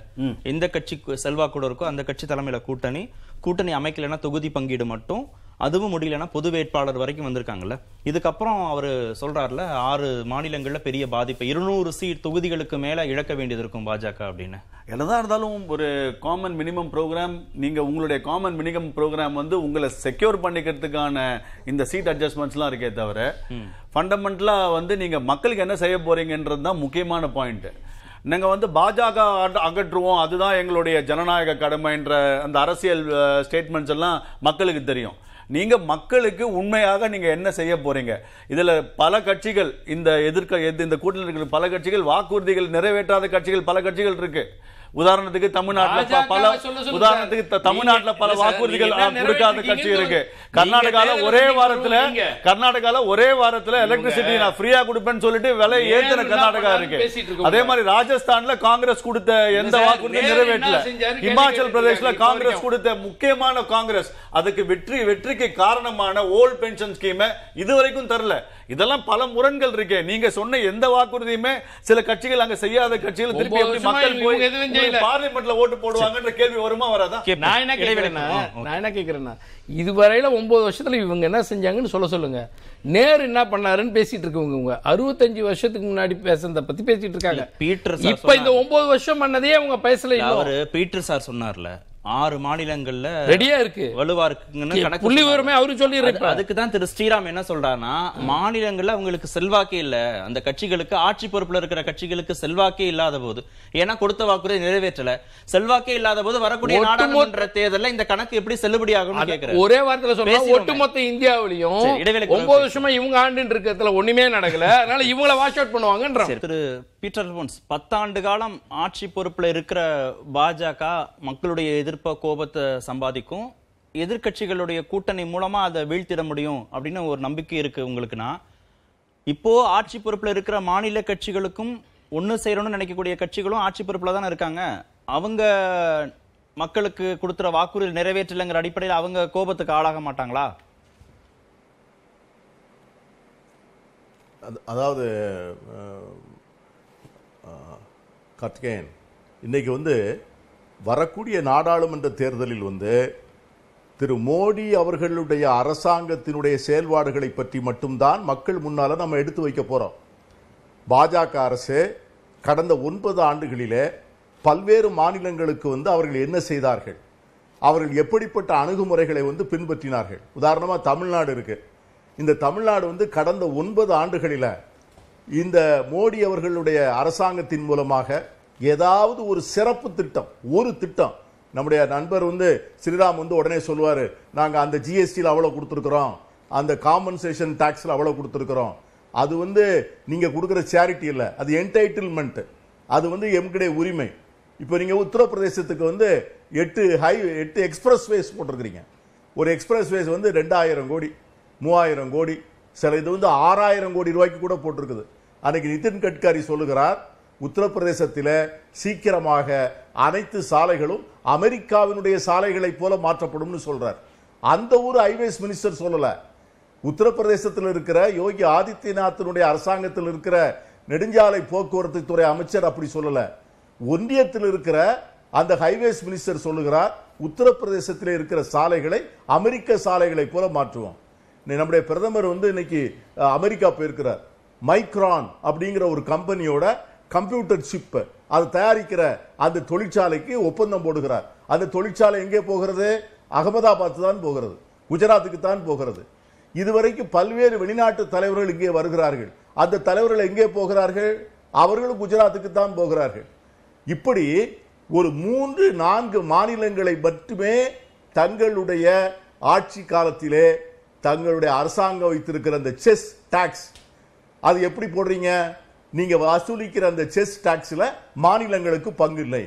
இந்த கட்சி செல்வாக்கூட இருக்கும், அந்த கட்சி தலைமையில கூட்டணி, கூட்டணி அமைக்கலன்னா தொகுதி பங்கீடு மட்டும், அதுவும் முடியலன்னா பொது வேட்பாளர் வரைக்கும் வந்திருக்காங்கல்ல. இதுக்கப்புறம் அவர் சொல்றாருல 6 மாநிலங்கள்ல பெரிய பாதிப்பு, 200 சீட் தொகுதிகளுக்கு மேல இழக்க வேண்டியது இருக்கும் பாஜக அப்படின்னு. என்னதான் இருந்தாலும் ஒரு காமன் மினிமம் ப்ரோக்ராம், நீங்க உங்களுடைய காமன் மினிமம் ப்ரோக்ராம் வந்து உங்களை செக்யூர் பண்ணிக்கிறதுக்கான இந்த சீட் அட்ஜஸ்ட்மெண்ட்ஸ்லாம் இருக்கே தவிர ஃபண்டமெண்டலா வந்து நீங்க மக்களுக்கு என்ன செய்ய போறீங்கன்றது தான் முக்கியமான பாயிண்ட். நாங்க வந்து பாஜக அகற்றுவோம், அதுதான் எங்களுடைய ஜனநாயக கடமைன்ற அந்த அரசியல் ஸ்டேட்மெண்ட்ஸ் எல்லாம் மக்களுக்கு தெரியும். நீங்க மக்களுக்கு உண்மையாக நீங்க என்ன செய்ய போறீங்க? இதுல பல கட்சிகள், இந்த கூட்டணியில் இருக்கிற பல கட்சிகள் வாக்குறுதிகள் நிறைவேற்றாத கட்சிகள் பல கட்சிகள் இருக்கு. உதாரணத்துக்கு தமிழ்நாட்டுல பல வாக்குறுதிகள் கொடுக்காத கட்சி இருக்கு. கர்நாடகால ஒரே வாரத்துல எலக்ட்ரிசிட்டி நான் ஃப்ரீயா கொடுப்பேன்னு சொல்லிட்டு விலை ஏத்தின கர்நாடகா இருக்கு. அதே மாதிரி ராஜஸ்தான்ல காங்கிரஸ் கொடுத்த எந்த வாக்குறுதியும் நிறைவேற்றல. இமாச்சல் பிரதேஷ்ல காங்கிரஸ் கொடுத்த முக்கியமான காங்கிரஸ் அதுக்கு வெற்றிக்கு காரணமான ஓல்ட் பென்ஷன் ஸ்கீம் இதுவரைக்கும் தரல. இதெல்லாம் பல முரண்கள் இருக்கு. நீங்க சொன்ன எந்த வாக்குறுதியுமே சில கட்சிகள் அங்க செய்யாத கட்சிகள் திருப்பி எப்படி மக்கள் போய் பார்லிமெண்ட்ல ஓட்டு போடுவாங்கன்ற கேள்வி வருமா வராதா? நான் என்ன கேக்குறேன்னா, இதுவரையில 9 வருஷத்துல இவங்க என்ன செஞ்சாங்கன்னு சொல்லுங்க. நேரு என்ன பண்ணாருன்னு பேசிட்டு இருக்கவங்க 65 வருஷத்துக்கு முன்னாடி பேசுறத பத்தி பேசிட்டு இருக்காங்க. இப்ப இந்த 9 வருஷம் பண்ணதே அவங்க பேசல. அவரு பீட்டர் சார் சொன்னார்ல 6 மாநிலங்கள்ல ரெடியா இருக்கு, வலுவா இருக்கு. அதுக்குதான் திரு ஸ்ரீராம் என்ன சொல்றாருன்னா, மாநிலங்கள்ல அவங்களுக்கு செல்வாக்கே இல்ல, அந்த கட்சிகளுக்கு ஆட்சி பொறுப்புல இருக்கிற கட்சிகளுக்கு செல்வாக்கே இல்லாத போது, ஏன்னா கொடுத்த வாக்குறுதி நிறைவேற்றல, செல்வாக்கே இல்லாத போது வரக்கூடிய நாடாளுமன்ற தேர்தலில் இந்த கணக்கு எப்படி செல்லுபடியாகும் கேக்குறாரு. ஒரே வார்த்தையில சொல்றாரு ஒட்டுமொத்த இந்தியாவிலையும் 9 வருஷமா இவங்க ஆண்டுன்னு இருக்கிறதுல ஒண்ணுமே நடக்கல, அதனால இவங்கள வாஷ் அவுட் பண்ணுவாங்கன்றாரு. திரு பீட்டர் போன்ஸ் 10 ஆண்டு காலம் ஆட்சி பொறுப்புல இருக்கிற பாஜக மக்களுடைய எதிர்ப்ப கோபத்தை சம்பாதிக்கும், எதிர்கட்சிகளுடைய கூட்டணி மூலமா அதை வீழ்த்திட முடியும் அப்படின்னு ஒரு நம்பிக்கை இருக்கு உங்களுக்குன்னா, இப்போ ஆட்சி பொறுப்புல இருக்கிற மாநில கட்சிகளுக்கும் ஒண்ணு செய்யணும்னு நினைக்கக்கூடிய கட்சிகளும் ஆட்சி பொறுப்புல தானே இருக்காங்க. அவங்க மக்களுக்கு கொடுத்துற வாக்குறுதி நிறைவேற்றலைங்கிற அடிப்படையில் அவங்க கோபத்துக்கு ஆளாக மாட்டாங்களா? அதாவது கார்த்திகேயன், இன்னைக்கு வந்து வரக்கூடிய நாடாளுமன்ற தேர்தலில் வந்து திரு மோடி அவர்களுடைய அரசாங்கத்தினுடைய செயல்பாடுகளை பற்றி மட்டும்தான் மக்கள் முன்னால் நம்ம எடுத்து வைக்க போகிறோம். பாஜக அரசு கடந்த 9 ஆண்டுகளிலே பல்வேறு மாநிலங்களுக்கு வந்து அவர்கள் என்ன செய்தார்கள், அவர்கள் எப்படிப்பட்ட அணுகுமுறைகளை வந்து பின்பற்றினார்கள். உதாரணமாக தமிழ்நாடு இருக்குது. இந்த தமிழ்நாடு வந்து கடந்த 9 ஆண்டுகளில் இந்த மோடி அவர்களுடைய அரசாங்கத்தின் மூலமாக ஏதாவது ஒரு சிறப்பு திட்டம், நம்முடைய நண்பர் வந்து ஸ்ரீராம் வந்து உடனே சொல்லுவார், நாங்கள் அந்த ஜிஎஸ்டியில் அவ்வளோ கொடுத்துருக்குறோம், அந்த காம்பன்சேஷன் டேக்ஸில் அவ்வளோ கொடுத்துருக்குறோம், அது வந்து நீங்கள் கொடுக்குற சேரிட்டி இல்லை, அது என்டைட்டில்மெண்ட்டு, அது வந்து எம்கிடைய உரிமை. இப்போ நீங்கள் உத்தரப்பிரதேசத்துக்கு வந்து 8 எக்ஸ்பிரஸ் வேஸ் போட்டிருக்கிறீங்க. ஒரு எக்ஸ்பிரஸ் வேஸ் வந்து 2000 கோடி, 3000 கோடி, சில இது வந்து 6000 கோடி ரூபாய்க்கு கூட போட்டிருக்குது. அன்றைக்கி நிதின் கட்காரி சொல்லுகிறார், உத்தரப்பிரதேசத்தில் சீக்கிரமாக அனைத்து சாலைகளும் அமெரிக்காவினுடைய சாலைகளைப் போல மாற்றப்படும்னு சொல்றார். அந்த ஒரு ஹைவேஸ் மினிஸ்டர் சொல்லல. உத்தரப்பிரதேசத்தில் இருக்கிற யோகி ஆதித்யநாத்தினுடைய அரசாங்கத்தில் இருக்கிற நெடுஞ்சாலை போக்குவரத்து துறை அமைச்சர் அப்படி சொல்லல. ஒன்றியத்தில் இருக்கிற அந்த ஹைவேஸ் மினிஸ்டர் சொல்லுகிறார், உத்தரப்பிரதேசத்தில் இருக்கிற சாலைகளை அமெரிக்க சாலைகளை போல மாற்றுவோம். நம்முடைய பிரதமர் வந்து இன்னைக்கு அமெரிக்கா போயிருக்கிறார். மைக்ரான் அப்படிங்கிற ஒரு கம்பெனியோட கம்ப்யூட்டர் சிப் அதை தயாரிக்கிற அந்த தொழிற்சாலைக்கு ஒப்பந்தம் போடுகிறார். அந்த தொழிற்சாலை எங்கே போகிறது? அகமதாபாத் தான் போகிறது, குஜராத்துக்கு தான் போகிறது. இதுவரைக்கும் பல்வேறு வெளிநாட்டு தலைவர்கள் இங்கே வருகிறார்கள். அந்த தலைவர்கள் எங்கே போகிறார்கள்? அவர்களும் குஜராத்துக்கு தான் போகிறார்கள். இப்படி ஒரு 3-4 மாநிலங்களை மட்டுமே தங்களுடைய ஆட்சி காலத்திலே தங்களுடைய அரசாங்கம் வைத்திருக்கிற அந்த செஸ் டாக்ஸ், அது எப்படி போடுறீங்க? நீங்க வசூலிக்கிற அந்த செஸ் டாக்ஸ்ல மாநிலங்களுக்கு பங்கு இல்லை.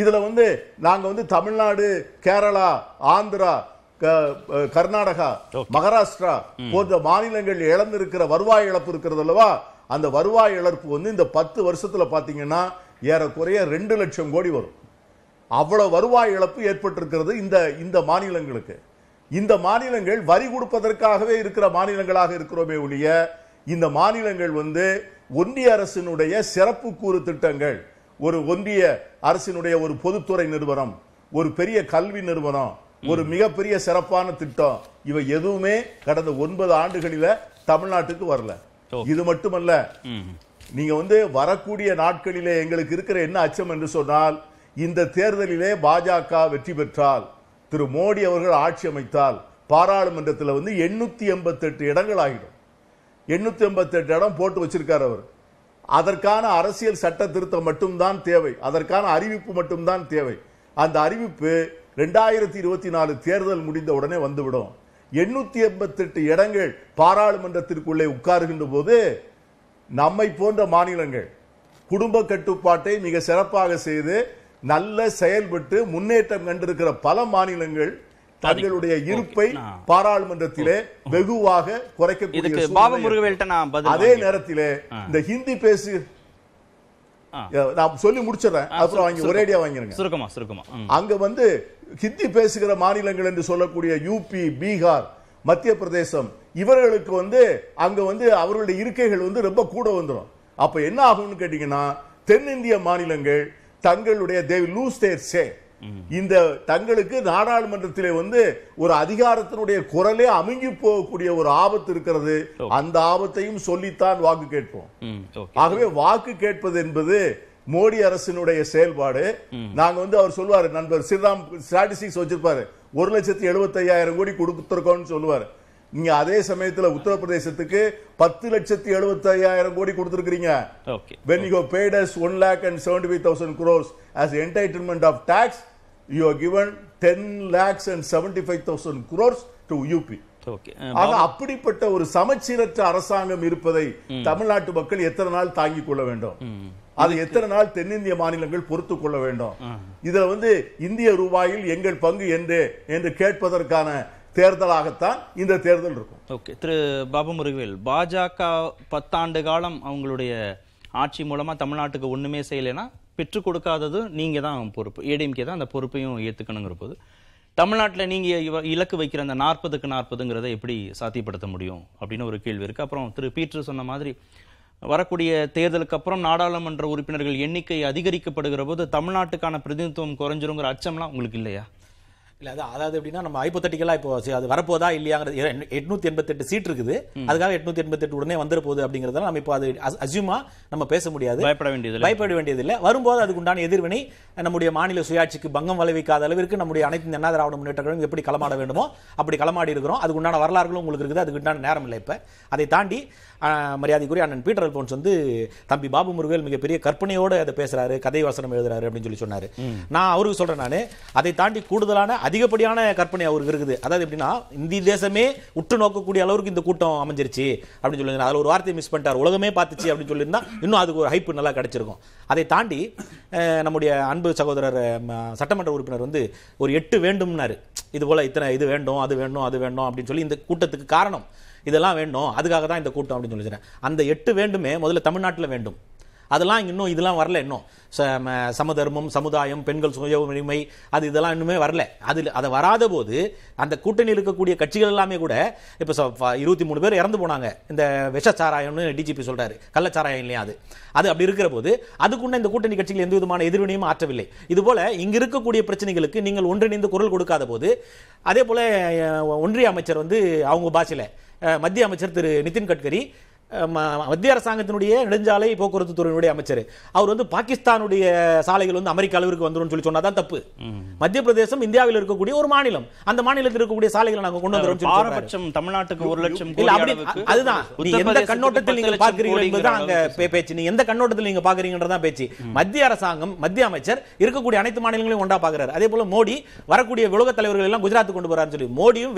இதுல வந்து நாங்க வந்து தமிழ்நாடு, கேரளா, ஆந்திரா, கர்நாடகா, மகாராஷ்டிரா போன்ற மாநிலங்கள் இழந்திருக்கிற வருவாய் இழப்பு இருக்கிறது அல்லவா? அந்த வருவாய் இழப்பு வந்து இந்த 10 வருஷத்துல பாத்தீங்கன்னா ஏறக்குறைய 2 லட்சம் கோடி வரும். அவ்வளவு வருவாய் இழப்பு ஏற்பட்டிருக்கிறது இந்த மாநிலங்களுக்கு. இந்த மாநிலங்கள் வரி கொடுப்பதற்காகவே இருக்கிற மாநிலங்களாக இருக்கிறோமே ஒழிய, இந்த மாநிலங்கள் வந்து ஒன்றிய அரசினுடைய சிறப்பு கூறு திட்டங்கள், ஒரு ஒன்றிய அரசினுடைய ஒரு பொதுத்துறை நிறுவனம், ஒரு பெரிய கல்வி நிறுவனம், ஒரு மிகப்பெரிய சிறப்பான திட்டம், இவை எதுவுமே கடந்த 9 ஆண்டுகளில தமிழ்நாட்டுக்கு வரல. இது மட்டுமல்ல, நீங்க வந்து வரக்கூடிய நாட்களிலே எங்களுக்கு இருக்கிற என்ன அச்சம் என்று சொன்னால், இந்த தேர்தலிலே பாஜக வெற்றி பெற்றால், திரு மோடி அவர்கள் ஆட்சி அமைத்தால், பாராளுமன்றத்தில் வந்து 888 இடங்கள் ஆகிடும். 888 இடம் போட்டு வச்சிருக்கார் அவர். அதற்கான அரசியல் சட்ட திருத்தம் மட்டும்தான் தேவை, அதற்கான அறிவிப்பு மட்டும்தான் தேவை. அந்த அறிவிப்பு 2024 தேர்தல் முடிந்த உடனே வந்துவிடும். 888 இடங்கள் பாராளுமன்றத்திற்குள்ளே உட்காருகின்ற போது நம்மை போன்ற மாநிலங்கள் குடும்ப கட்டுப்பாட்டை மிக சிறப்பாக செய்து நல்ல செயல்பட்டு முன்னேற்றம் கண்டிருக்கிற பல மாநிலங்கள் தங்களுடைய இருப்பை பாராளுமன்றத்திலே வெகுவாக குறைக்க. அதே நேரத்திலே இந்த ஹிந்தி பேசு நான் சொல்லி முடிச்சிடறேன், அப்புறம் ஒரேடியா வாங்கிருங்க. அங்க வந்து ஹிந்தி பேசுகிற மாநிலங்கள் என்று சொல்லக்கூடிய யூபி, பீகார், மத்திய பிரதேசம், இவர்களுக்கு வந்து அங்க வந்து அவர்களுடைய இருக்கைகள் வந்து ரொம்ப கூட வந்துடும். அப்ப என்ன ஆகும்னு கேட்டீங்கன்னா, தென்னிந்திய மாநிலங்கள் தங்களுடைய இந்த தங்களுக்கு நாடாளுமன்றத்திலே வந்து ஒரு அதிகாரத்தினுடைய குரலே அமுங்கி போகக்கூடிய ஒரு ஆபத்து இருக்கிறது. அந்த ஆபத்தையும் சொல்லித்தான் வாக்கு கேட்போம். ஆகவே வாக்கு கேட்பது என்பது மோடி அரசினுடைய செயல்பாடு. நாங்க வந்து அவர் சொல்வாரு, நண்பர் ஸ்ரீராம் ஸ்ட்ராட்டஜிஸ் வச்சிருப்பாரு, 1,75,000 கோடி கொடுத்திருக்கோம்னு சொல்லுவாரு. நீங்க அதே சமயத்துல உத்தரப்பிரதேசத்துக்கு 10,75,000 கோடி கொடுத்திருக்கீங்க. When you paid us 1,75,000 crores as entitlement of tax, you are given 10,75,000 crores to UP. அப்படிப்பட்ட ஒரு சமச்சீரற்ற அரசாங்கம் இருப்பதை தமிழ்நாட்டு மக்கள் எத்தனை நாள் தாங்கிக் கொள்ள வேண்டும்? அது எத்தனை நாள் தென்னிந்திய மாநிலங்கள் பொறுத்து கொள்ள வேண்டும்? இதுல வந்து இந்திய ரூபாயில் எங்கள் பங்கு என்று கேட்பதற்கான தேர்தலாகத்தான் இந்த தேர்தல் இருக்கும். ஓகே, திரு பாபு முருகுவேல், பாஜக 10 ஆண்டு காலம் அவங்களுடைய ஆட்சி மூலமா தமிழ்நாட்டுக்கு ஒண்ணுமே செய்யலைன்னா பெற்றுக் கொடுக்காதது நீங்க தான் பொறுப்பு, ஏடிஎம்கே தான் அந்த பொறுப்பையும் ஏத்துக்கணுங்கிற போது தமிழ்நாட்டில் நீங்க இலக்கு வைக்கிற அந்த 40க்கு 40ங்கிறத எப்படி சாத்தியப்படுத்த முடியும் அப்படின்னு ஒரு கேள்வி இருக்கு. அப்புறம் திரு பீட்டர் சொன்ன மாதிரி வரக்கூடிய தேர்தலுக்கு அப்புறம் நாடாளுமன்ற உறுப்பினர்கள் எண்ணிக்கை அதிகரிக்கப்படுகிற போது தமிழ்நாட்டுக்கான பிரதிநிதித்துவம் குறைஞ்சிருங்கிற அச்சம்லாம் உங்களுக்கு இல்லையா? இல்லை, அதாவது எப்படின்னா நம்ம ஹைப்போதெட்டிக்கலாக இப்போ அது வரப்போதா இல்லையாங்கிறது. 888 சீட் இருக்குது, அதுக்காக 888 உடனே வந்துருப்போகுது அப்படிங்கிறதால நம்ம இப்போ அது அசியூமாக நம்ம பேச முடியாது. பயப்பட வேண்டியதில்லை. வரும்போது அதுக்குண்டான எதிர்வினை நம்முடைய மாநில சுயாட்சிக்கு பங்கம் விளைவிக்காத அளவிற்கு நம்முடைய அனைத்து அண்ணா திராவிட முன்னேற்ற கழகம் எப்படி களமாட வேண்டுமோ அப்படி களமாடி இருக்கிறோம். அதுக்குண்டான வரலாறுகளும் உங்களுக்கு இருக்குது, அதுக்குண்டான நேரம் இல்லை. இப்போ அதை தாண்டி மரியாதைக்குரிய அண்ணன் பீட்டர் அல்போன்ஸ் வந்து தம்பி பாபு முருகுவேல் மிகப்பெரிய கற்பனையோடு அதை பேசுகிறாரு, கதை வசனம் எழுதுறாரு அப்படின்னு சொல்லி சொன்னார். நான் அவருக்கு சொல்கிறேன், நான் அதை தாண்டி கூடுதலான அதிகப்படியான கற்பனை அவருக்கு இருக்குது. அதாவது எப்படின்னா, இந்திய தேசமே உற்று நோக்கக்கூடிய அளவுக்கு இந்த கூட்டம் அமைஞ்சிருச்சு அப்படின்னு சொல்லி அதில் ஒரு வார்த்தையை மிஸ் பண்ணிட்டார், உலகமே பார்த்துச்சு அப்படின்னு சொல்லியிருந்தா இன்னும் அதுக்கு ஒரு ஹைப்பு நல்லா கிடைச்சிருக்கும். அதை தாண்டி நம்முடைய அன்பு சகோதரர் சட்டமன்ற உறுப்பினர் வந்து ஒரு 8 வேண்டும்னாரு. இதுபோல் இத்தனை இது வேண்டும், அது வேண்டும், அது வேண்டும் அப்படின்னு சொல்லி இந்த கூட்டத்துக்கு காரணம் இதெல்லாம் வேண்டும், அதுக்காக தான் இந்த கூட்டம் அப்படின்னு சொல்லி. அந்த 8 வேண்டுமே முதல்ல தமிழ்நாட்டில் வேண்டும். அதெல்லாம் இன்னும் இதெல்லாம் வரல இன்னும் சமதர்மம் சமுதாயம் பெண்கள் சுய உரிமை அது இதெல்லாம் இன்னுமே வரல அதில் அதை வராத போது அந்த கூட்டணியில் இருக்கக்கூடிய கட்சிகள் எல்லாமே கூட இப்போ 23 பேர் இறந்து போனாங்க இந்த விஷச்சாராயம்னு டிஜிபி சொல்றாரு கள்ளச்சாராயம் இல்லையா அது அது அப்படி இருக்கிற போது அதுக்குள்ள இந்த கூட்டணி கட்சிகள் எந்த விதமான எதிர்வினையும் ஆற்றவில்லை இதுபோல இங்க இருக்கக்கூடிய பிரச்சனைகளுக்கு நீங்கள் ஒன்றிணைந்து குரல் கொடுக்காத போது அதே போல ஒன்றிய அமைச்சர் வந்து அவங்க பாஷையில மத்திய அமைச்சர் திரு நிதின் கட்கரி மத்திய அரசாங்கத்தினுடைய நெடுஞ்சாலை போக்குவரத்து துறையினுடைய அமைச்சர் அவர் வந்து பாகிஸ்தானுடைய சாலைகள் வந்து அமெரிக்க அளவிற்கு வந்துடும் சொல்லி சொன்னாதான் தப்பு மத்திய பிரதேசம் இந்தியாவில் இருக்கக்கூடிய ஒரு மாநிலம் அந்த மாநிலத்தில் இருக்கக்கூடிய சாலைகளை நாங்க கொண்டு வந்துடும் பாரபட்சம் தமிழ்நாட்டுக்கு 1 லட்சம் அதுதான் எந்த கண்ணோட்டத்தில் நீங்க பார்க்கிறீர்கள் என்பதுதான் அங்க பேச்சு நீங்க எந்த கண்ணோட்டத்தில் நீங்க பாக்குறீங்கன்றதான் பேச்சு மத்திய அரசாங்கம் மத்திய அமைச்சர் இருக்கக்கூடிய அனைத்து மாநிலங்களையும் ஒன்றா பாக்குறாரு அதே போல மோடி வரக்கூடிய உலக தலைவர்கள் எல்லாம் குஜராத்துக்கு கொண்டு போறாருன்னு சொல்லி மோடியும்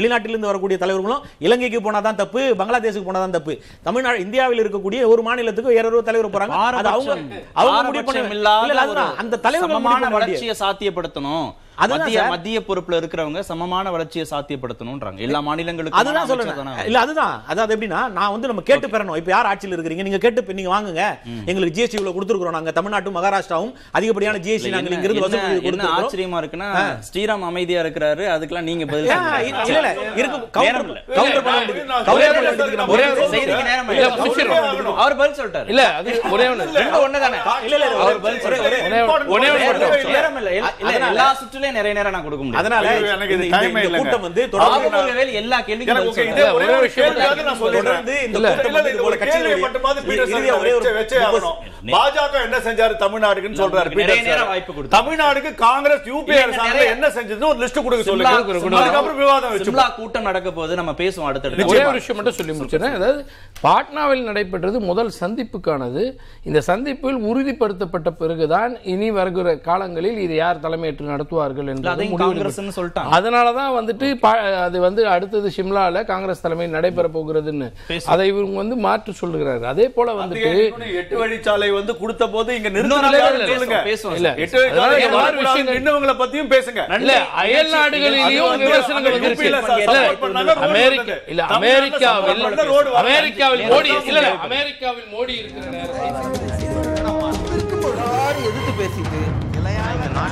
வெளிநாட்டிலிருந்து வரக்கூடிய தலைவர்களும் இலங்கைக்கு போனாதான் தப்பு பங்களாதேஷுக்கு போனாதான் தப்பு தமிழ்நாடு இந்தியாவில் இருக்கக்கூடிய ஒரு மாநிலத்துக்கு வேறொரு தலைவர் போறாங்க அது அவங்க முடிவு பண்ணல அந்த தலைவர் சமமான வளர்ச்சியை சாத்தியப்படுத்தணும் மத்திய பொறுப்புல இருக்கிறவங்க சமமான வளர்ச்சியை சாத்தியப்படுத்தணும்ன்றாங்க எல்லா மாநிலங்களுக்கும் அதுதான் சொல்றேன் இல்ல அதுதான் அதாவது எப்படின்னா நான் வந்து நம்ம கேட்டு பெறணும் இப்ப யார் ஆட்சியில் இருக்கீங்க நீங்க கேட்டு நீங்க வாங்குங்க எங்களுக்கு ஜிஎஸ்டி இவ்வளவு கொடுத்துருக்கோம் நாங்க தமிழ்நாடும் மகாராஷ்டிராவும் அதிகப்படியான ஜிஎஸ்டி நாங்க இங்க இருந்து வந்து ஆச்சரியமா இருக்குன்னா ஸ்ரீராம் அமைதியா இருக்கிறாரு அதுக்கெல்லாம் நீங்க பதில் இல்ல இல்ல இருக்கு கவுண்டர் பண்ண வேண்டியது ஒரே ஒரு செய்திக்கு நேரமா இல்ல அவர் பதில் சொல்றாரு இல்ல அது ஒரே ஒண்ணு ரெண்டு ஒண்ணே தான இல்ல இல்ல அவர் பதில் சொல்றாரு ஒண்ணே ஒண்ணு நேரம் இல்ல இல்ல எல்லா சுற்று நிறைய நேரம் நான் கொடுக்க முடியும் அதனால எனக்கு இந்த டைம் இல்ல கூட்டம் வந்து தொடர்ந்து எல்லா கேள்விகளும் இதே ஒரே ஒரு விஷயத்தை நான் சொல்றேன் இந்த கூட்டத்துல இது போல கட்சிகள் மட்டுமாவது பீட்டர் ஒரே ஒரு வெச்சே ஆவணும் பாஜக என்ன செஞ்சாரு தமிழ்நாடுக்குன்னு சொல்றாரு பீட்டர் நிறைய நேரம் வாய்ப்பு கொடுத்து தமிழ்நாடுக்கு காங்கிரஸ் யுபிஏ அரசாங்க என்ன செஞ்சதுன்னு ஒரு லிஸ்ட் கொடுக்க சொல்லுங்க அதுக்கு அப்புறம் விவாதம் வெச்சு சிம்லா கூட்டம் நடக்க போகுது நம்ம பேசுவோம் அடுத்து ஒரே ஒரு விஷயம் மட்டும் சொல்லி முடிச்சேன் அதாவது பாட்னாவில் நடைபெற்றது முதல் சந்திப்புக்கானது இந்த சந்திப்பில் உறுதிப்படுத்தப்பட்ட பிறகு தான் இனி வருகிற காலங்களில் இது யார் தலைமையேற்று நடத்துவார் அதனாலதான் வந்துட்டு அது வந்து அடுத்தது சிம்லால காங்கிரஸ் தலைமையில் நடைபெற போகிறதுன்னு அதை இவங்க வந்து மாற்றி சொல்லுகிறாரு அதே போல வந்துட்டு 8 வழிச்சாலை வந்து கொடுத்த போது இங்க நிறுவனங்களை பத்தியும் பேசுங்க இல்ல அயல் நாடுகளிலேயும் விமர்சனங்கள் வந்துருச்சு அமெரிக்கா இல்ல அமெரிக்காவில் மோடி இருக்கிற நேரத்தில் எதிர்த்து பேசிட்டு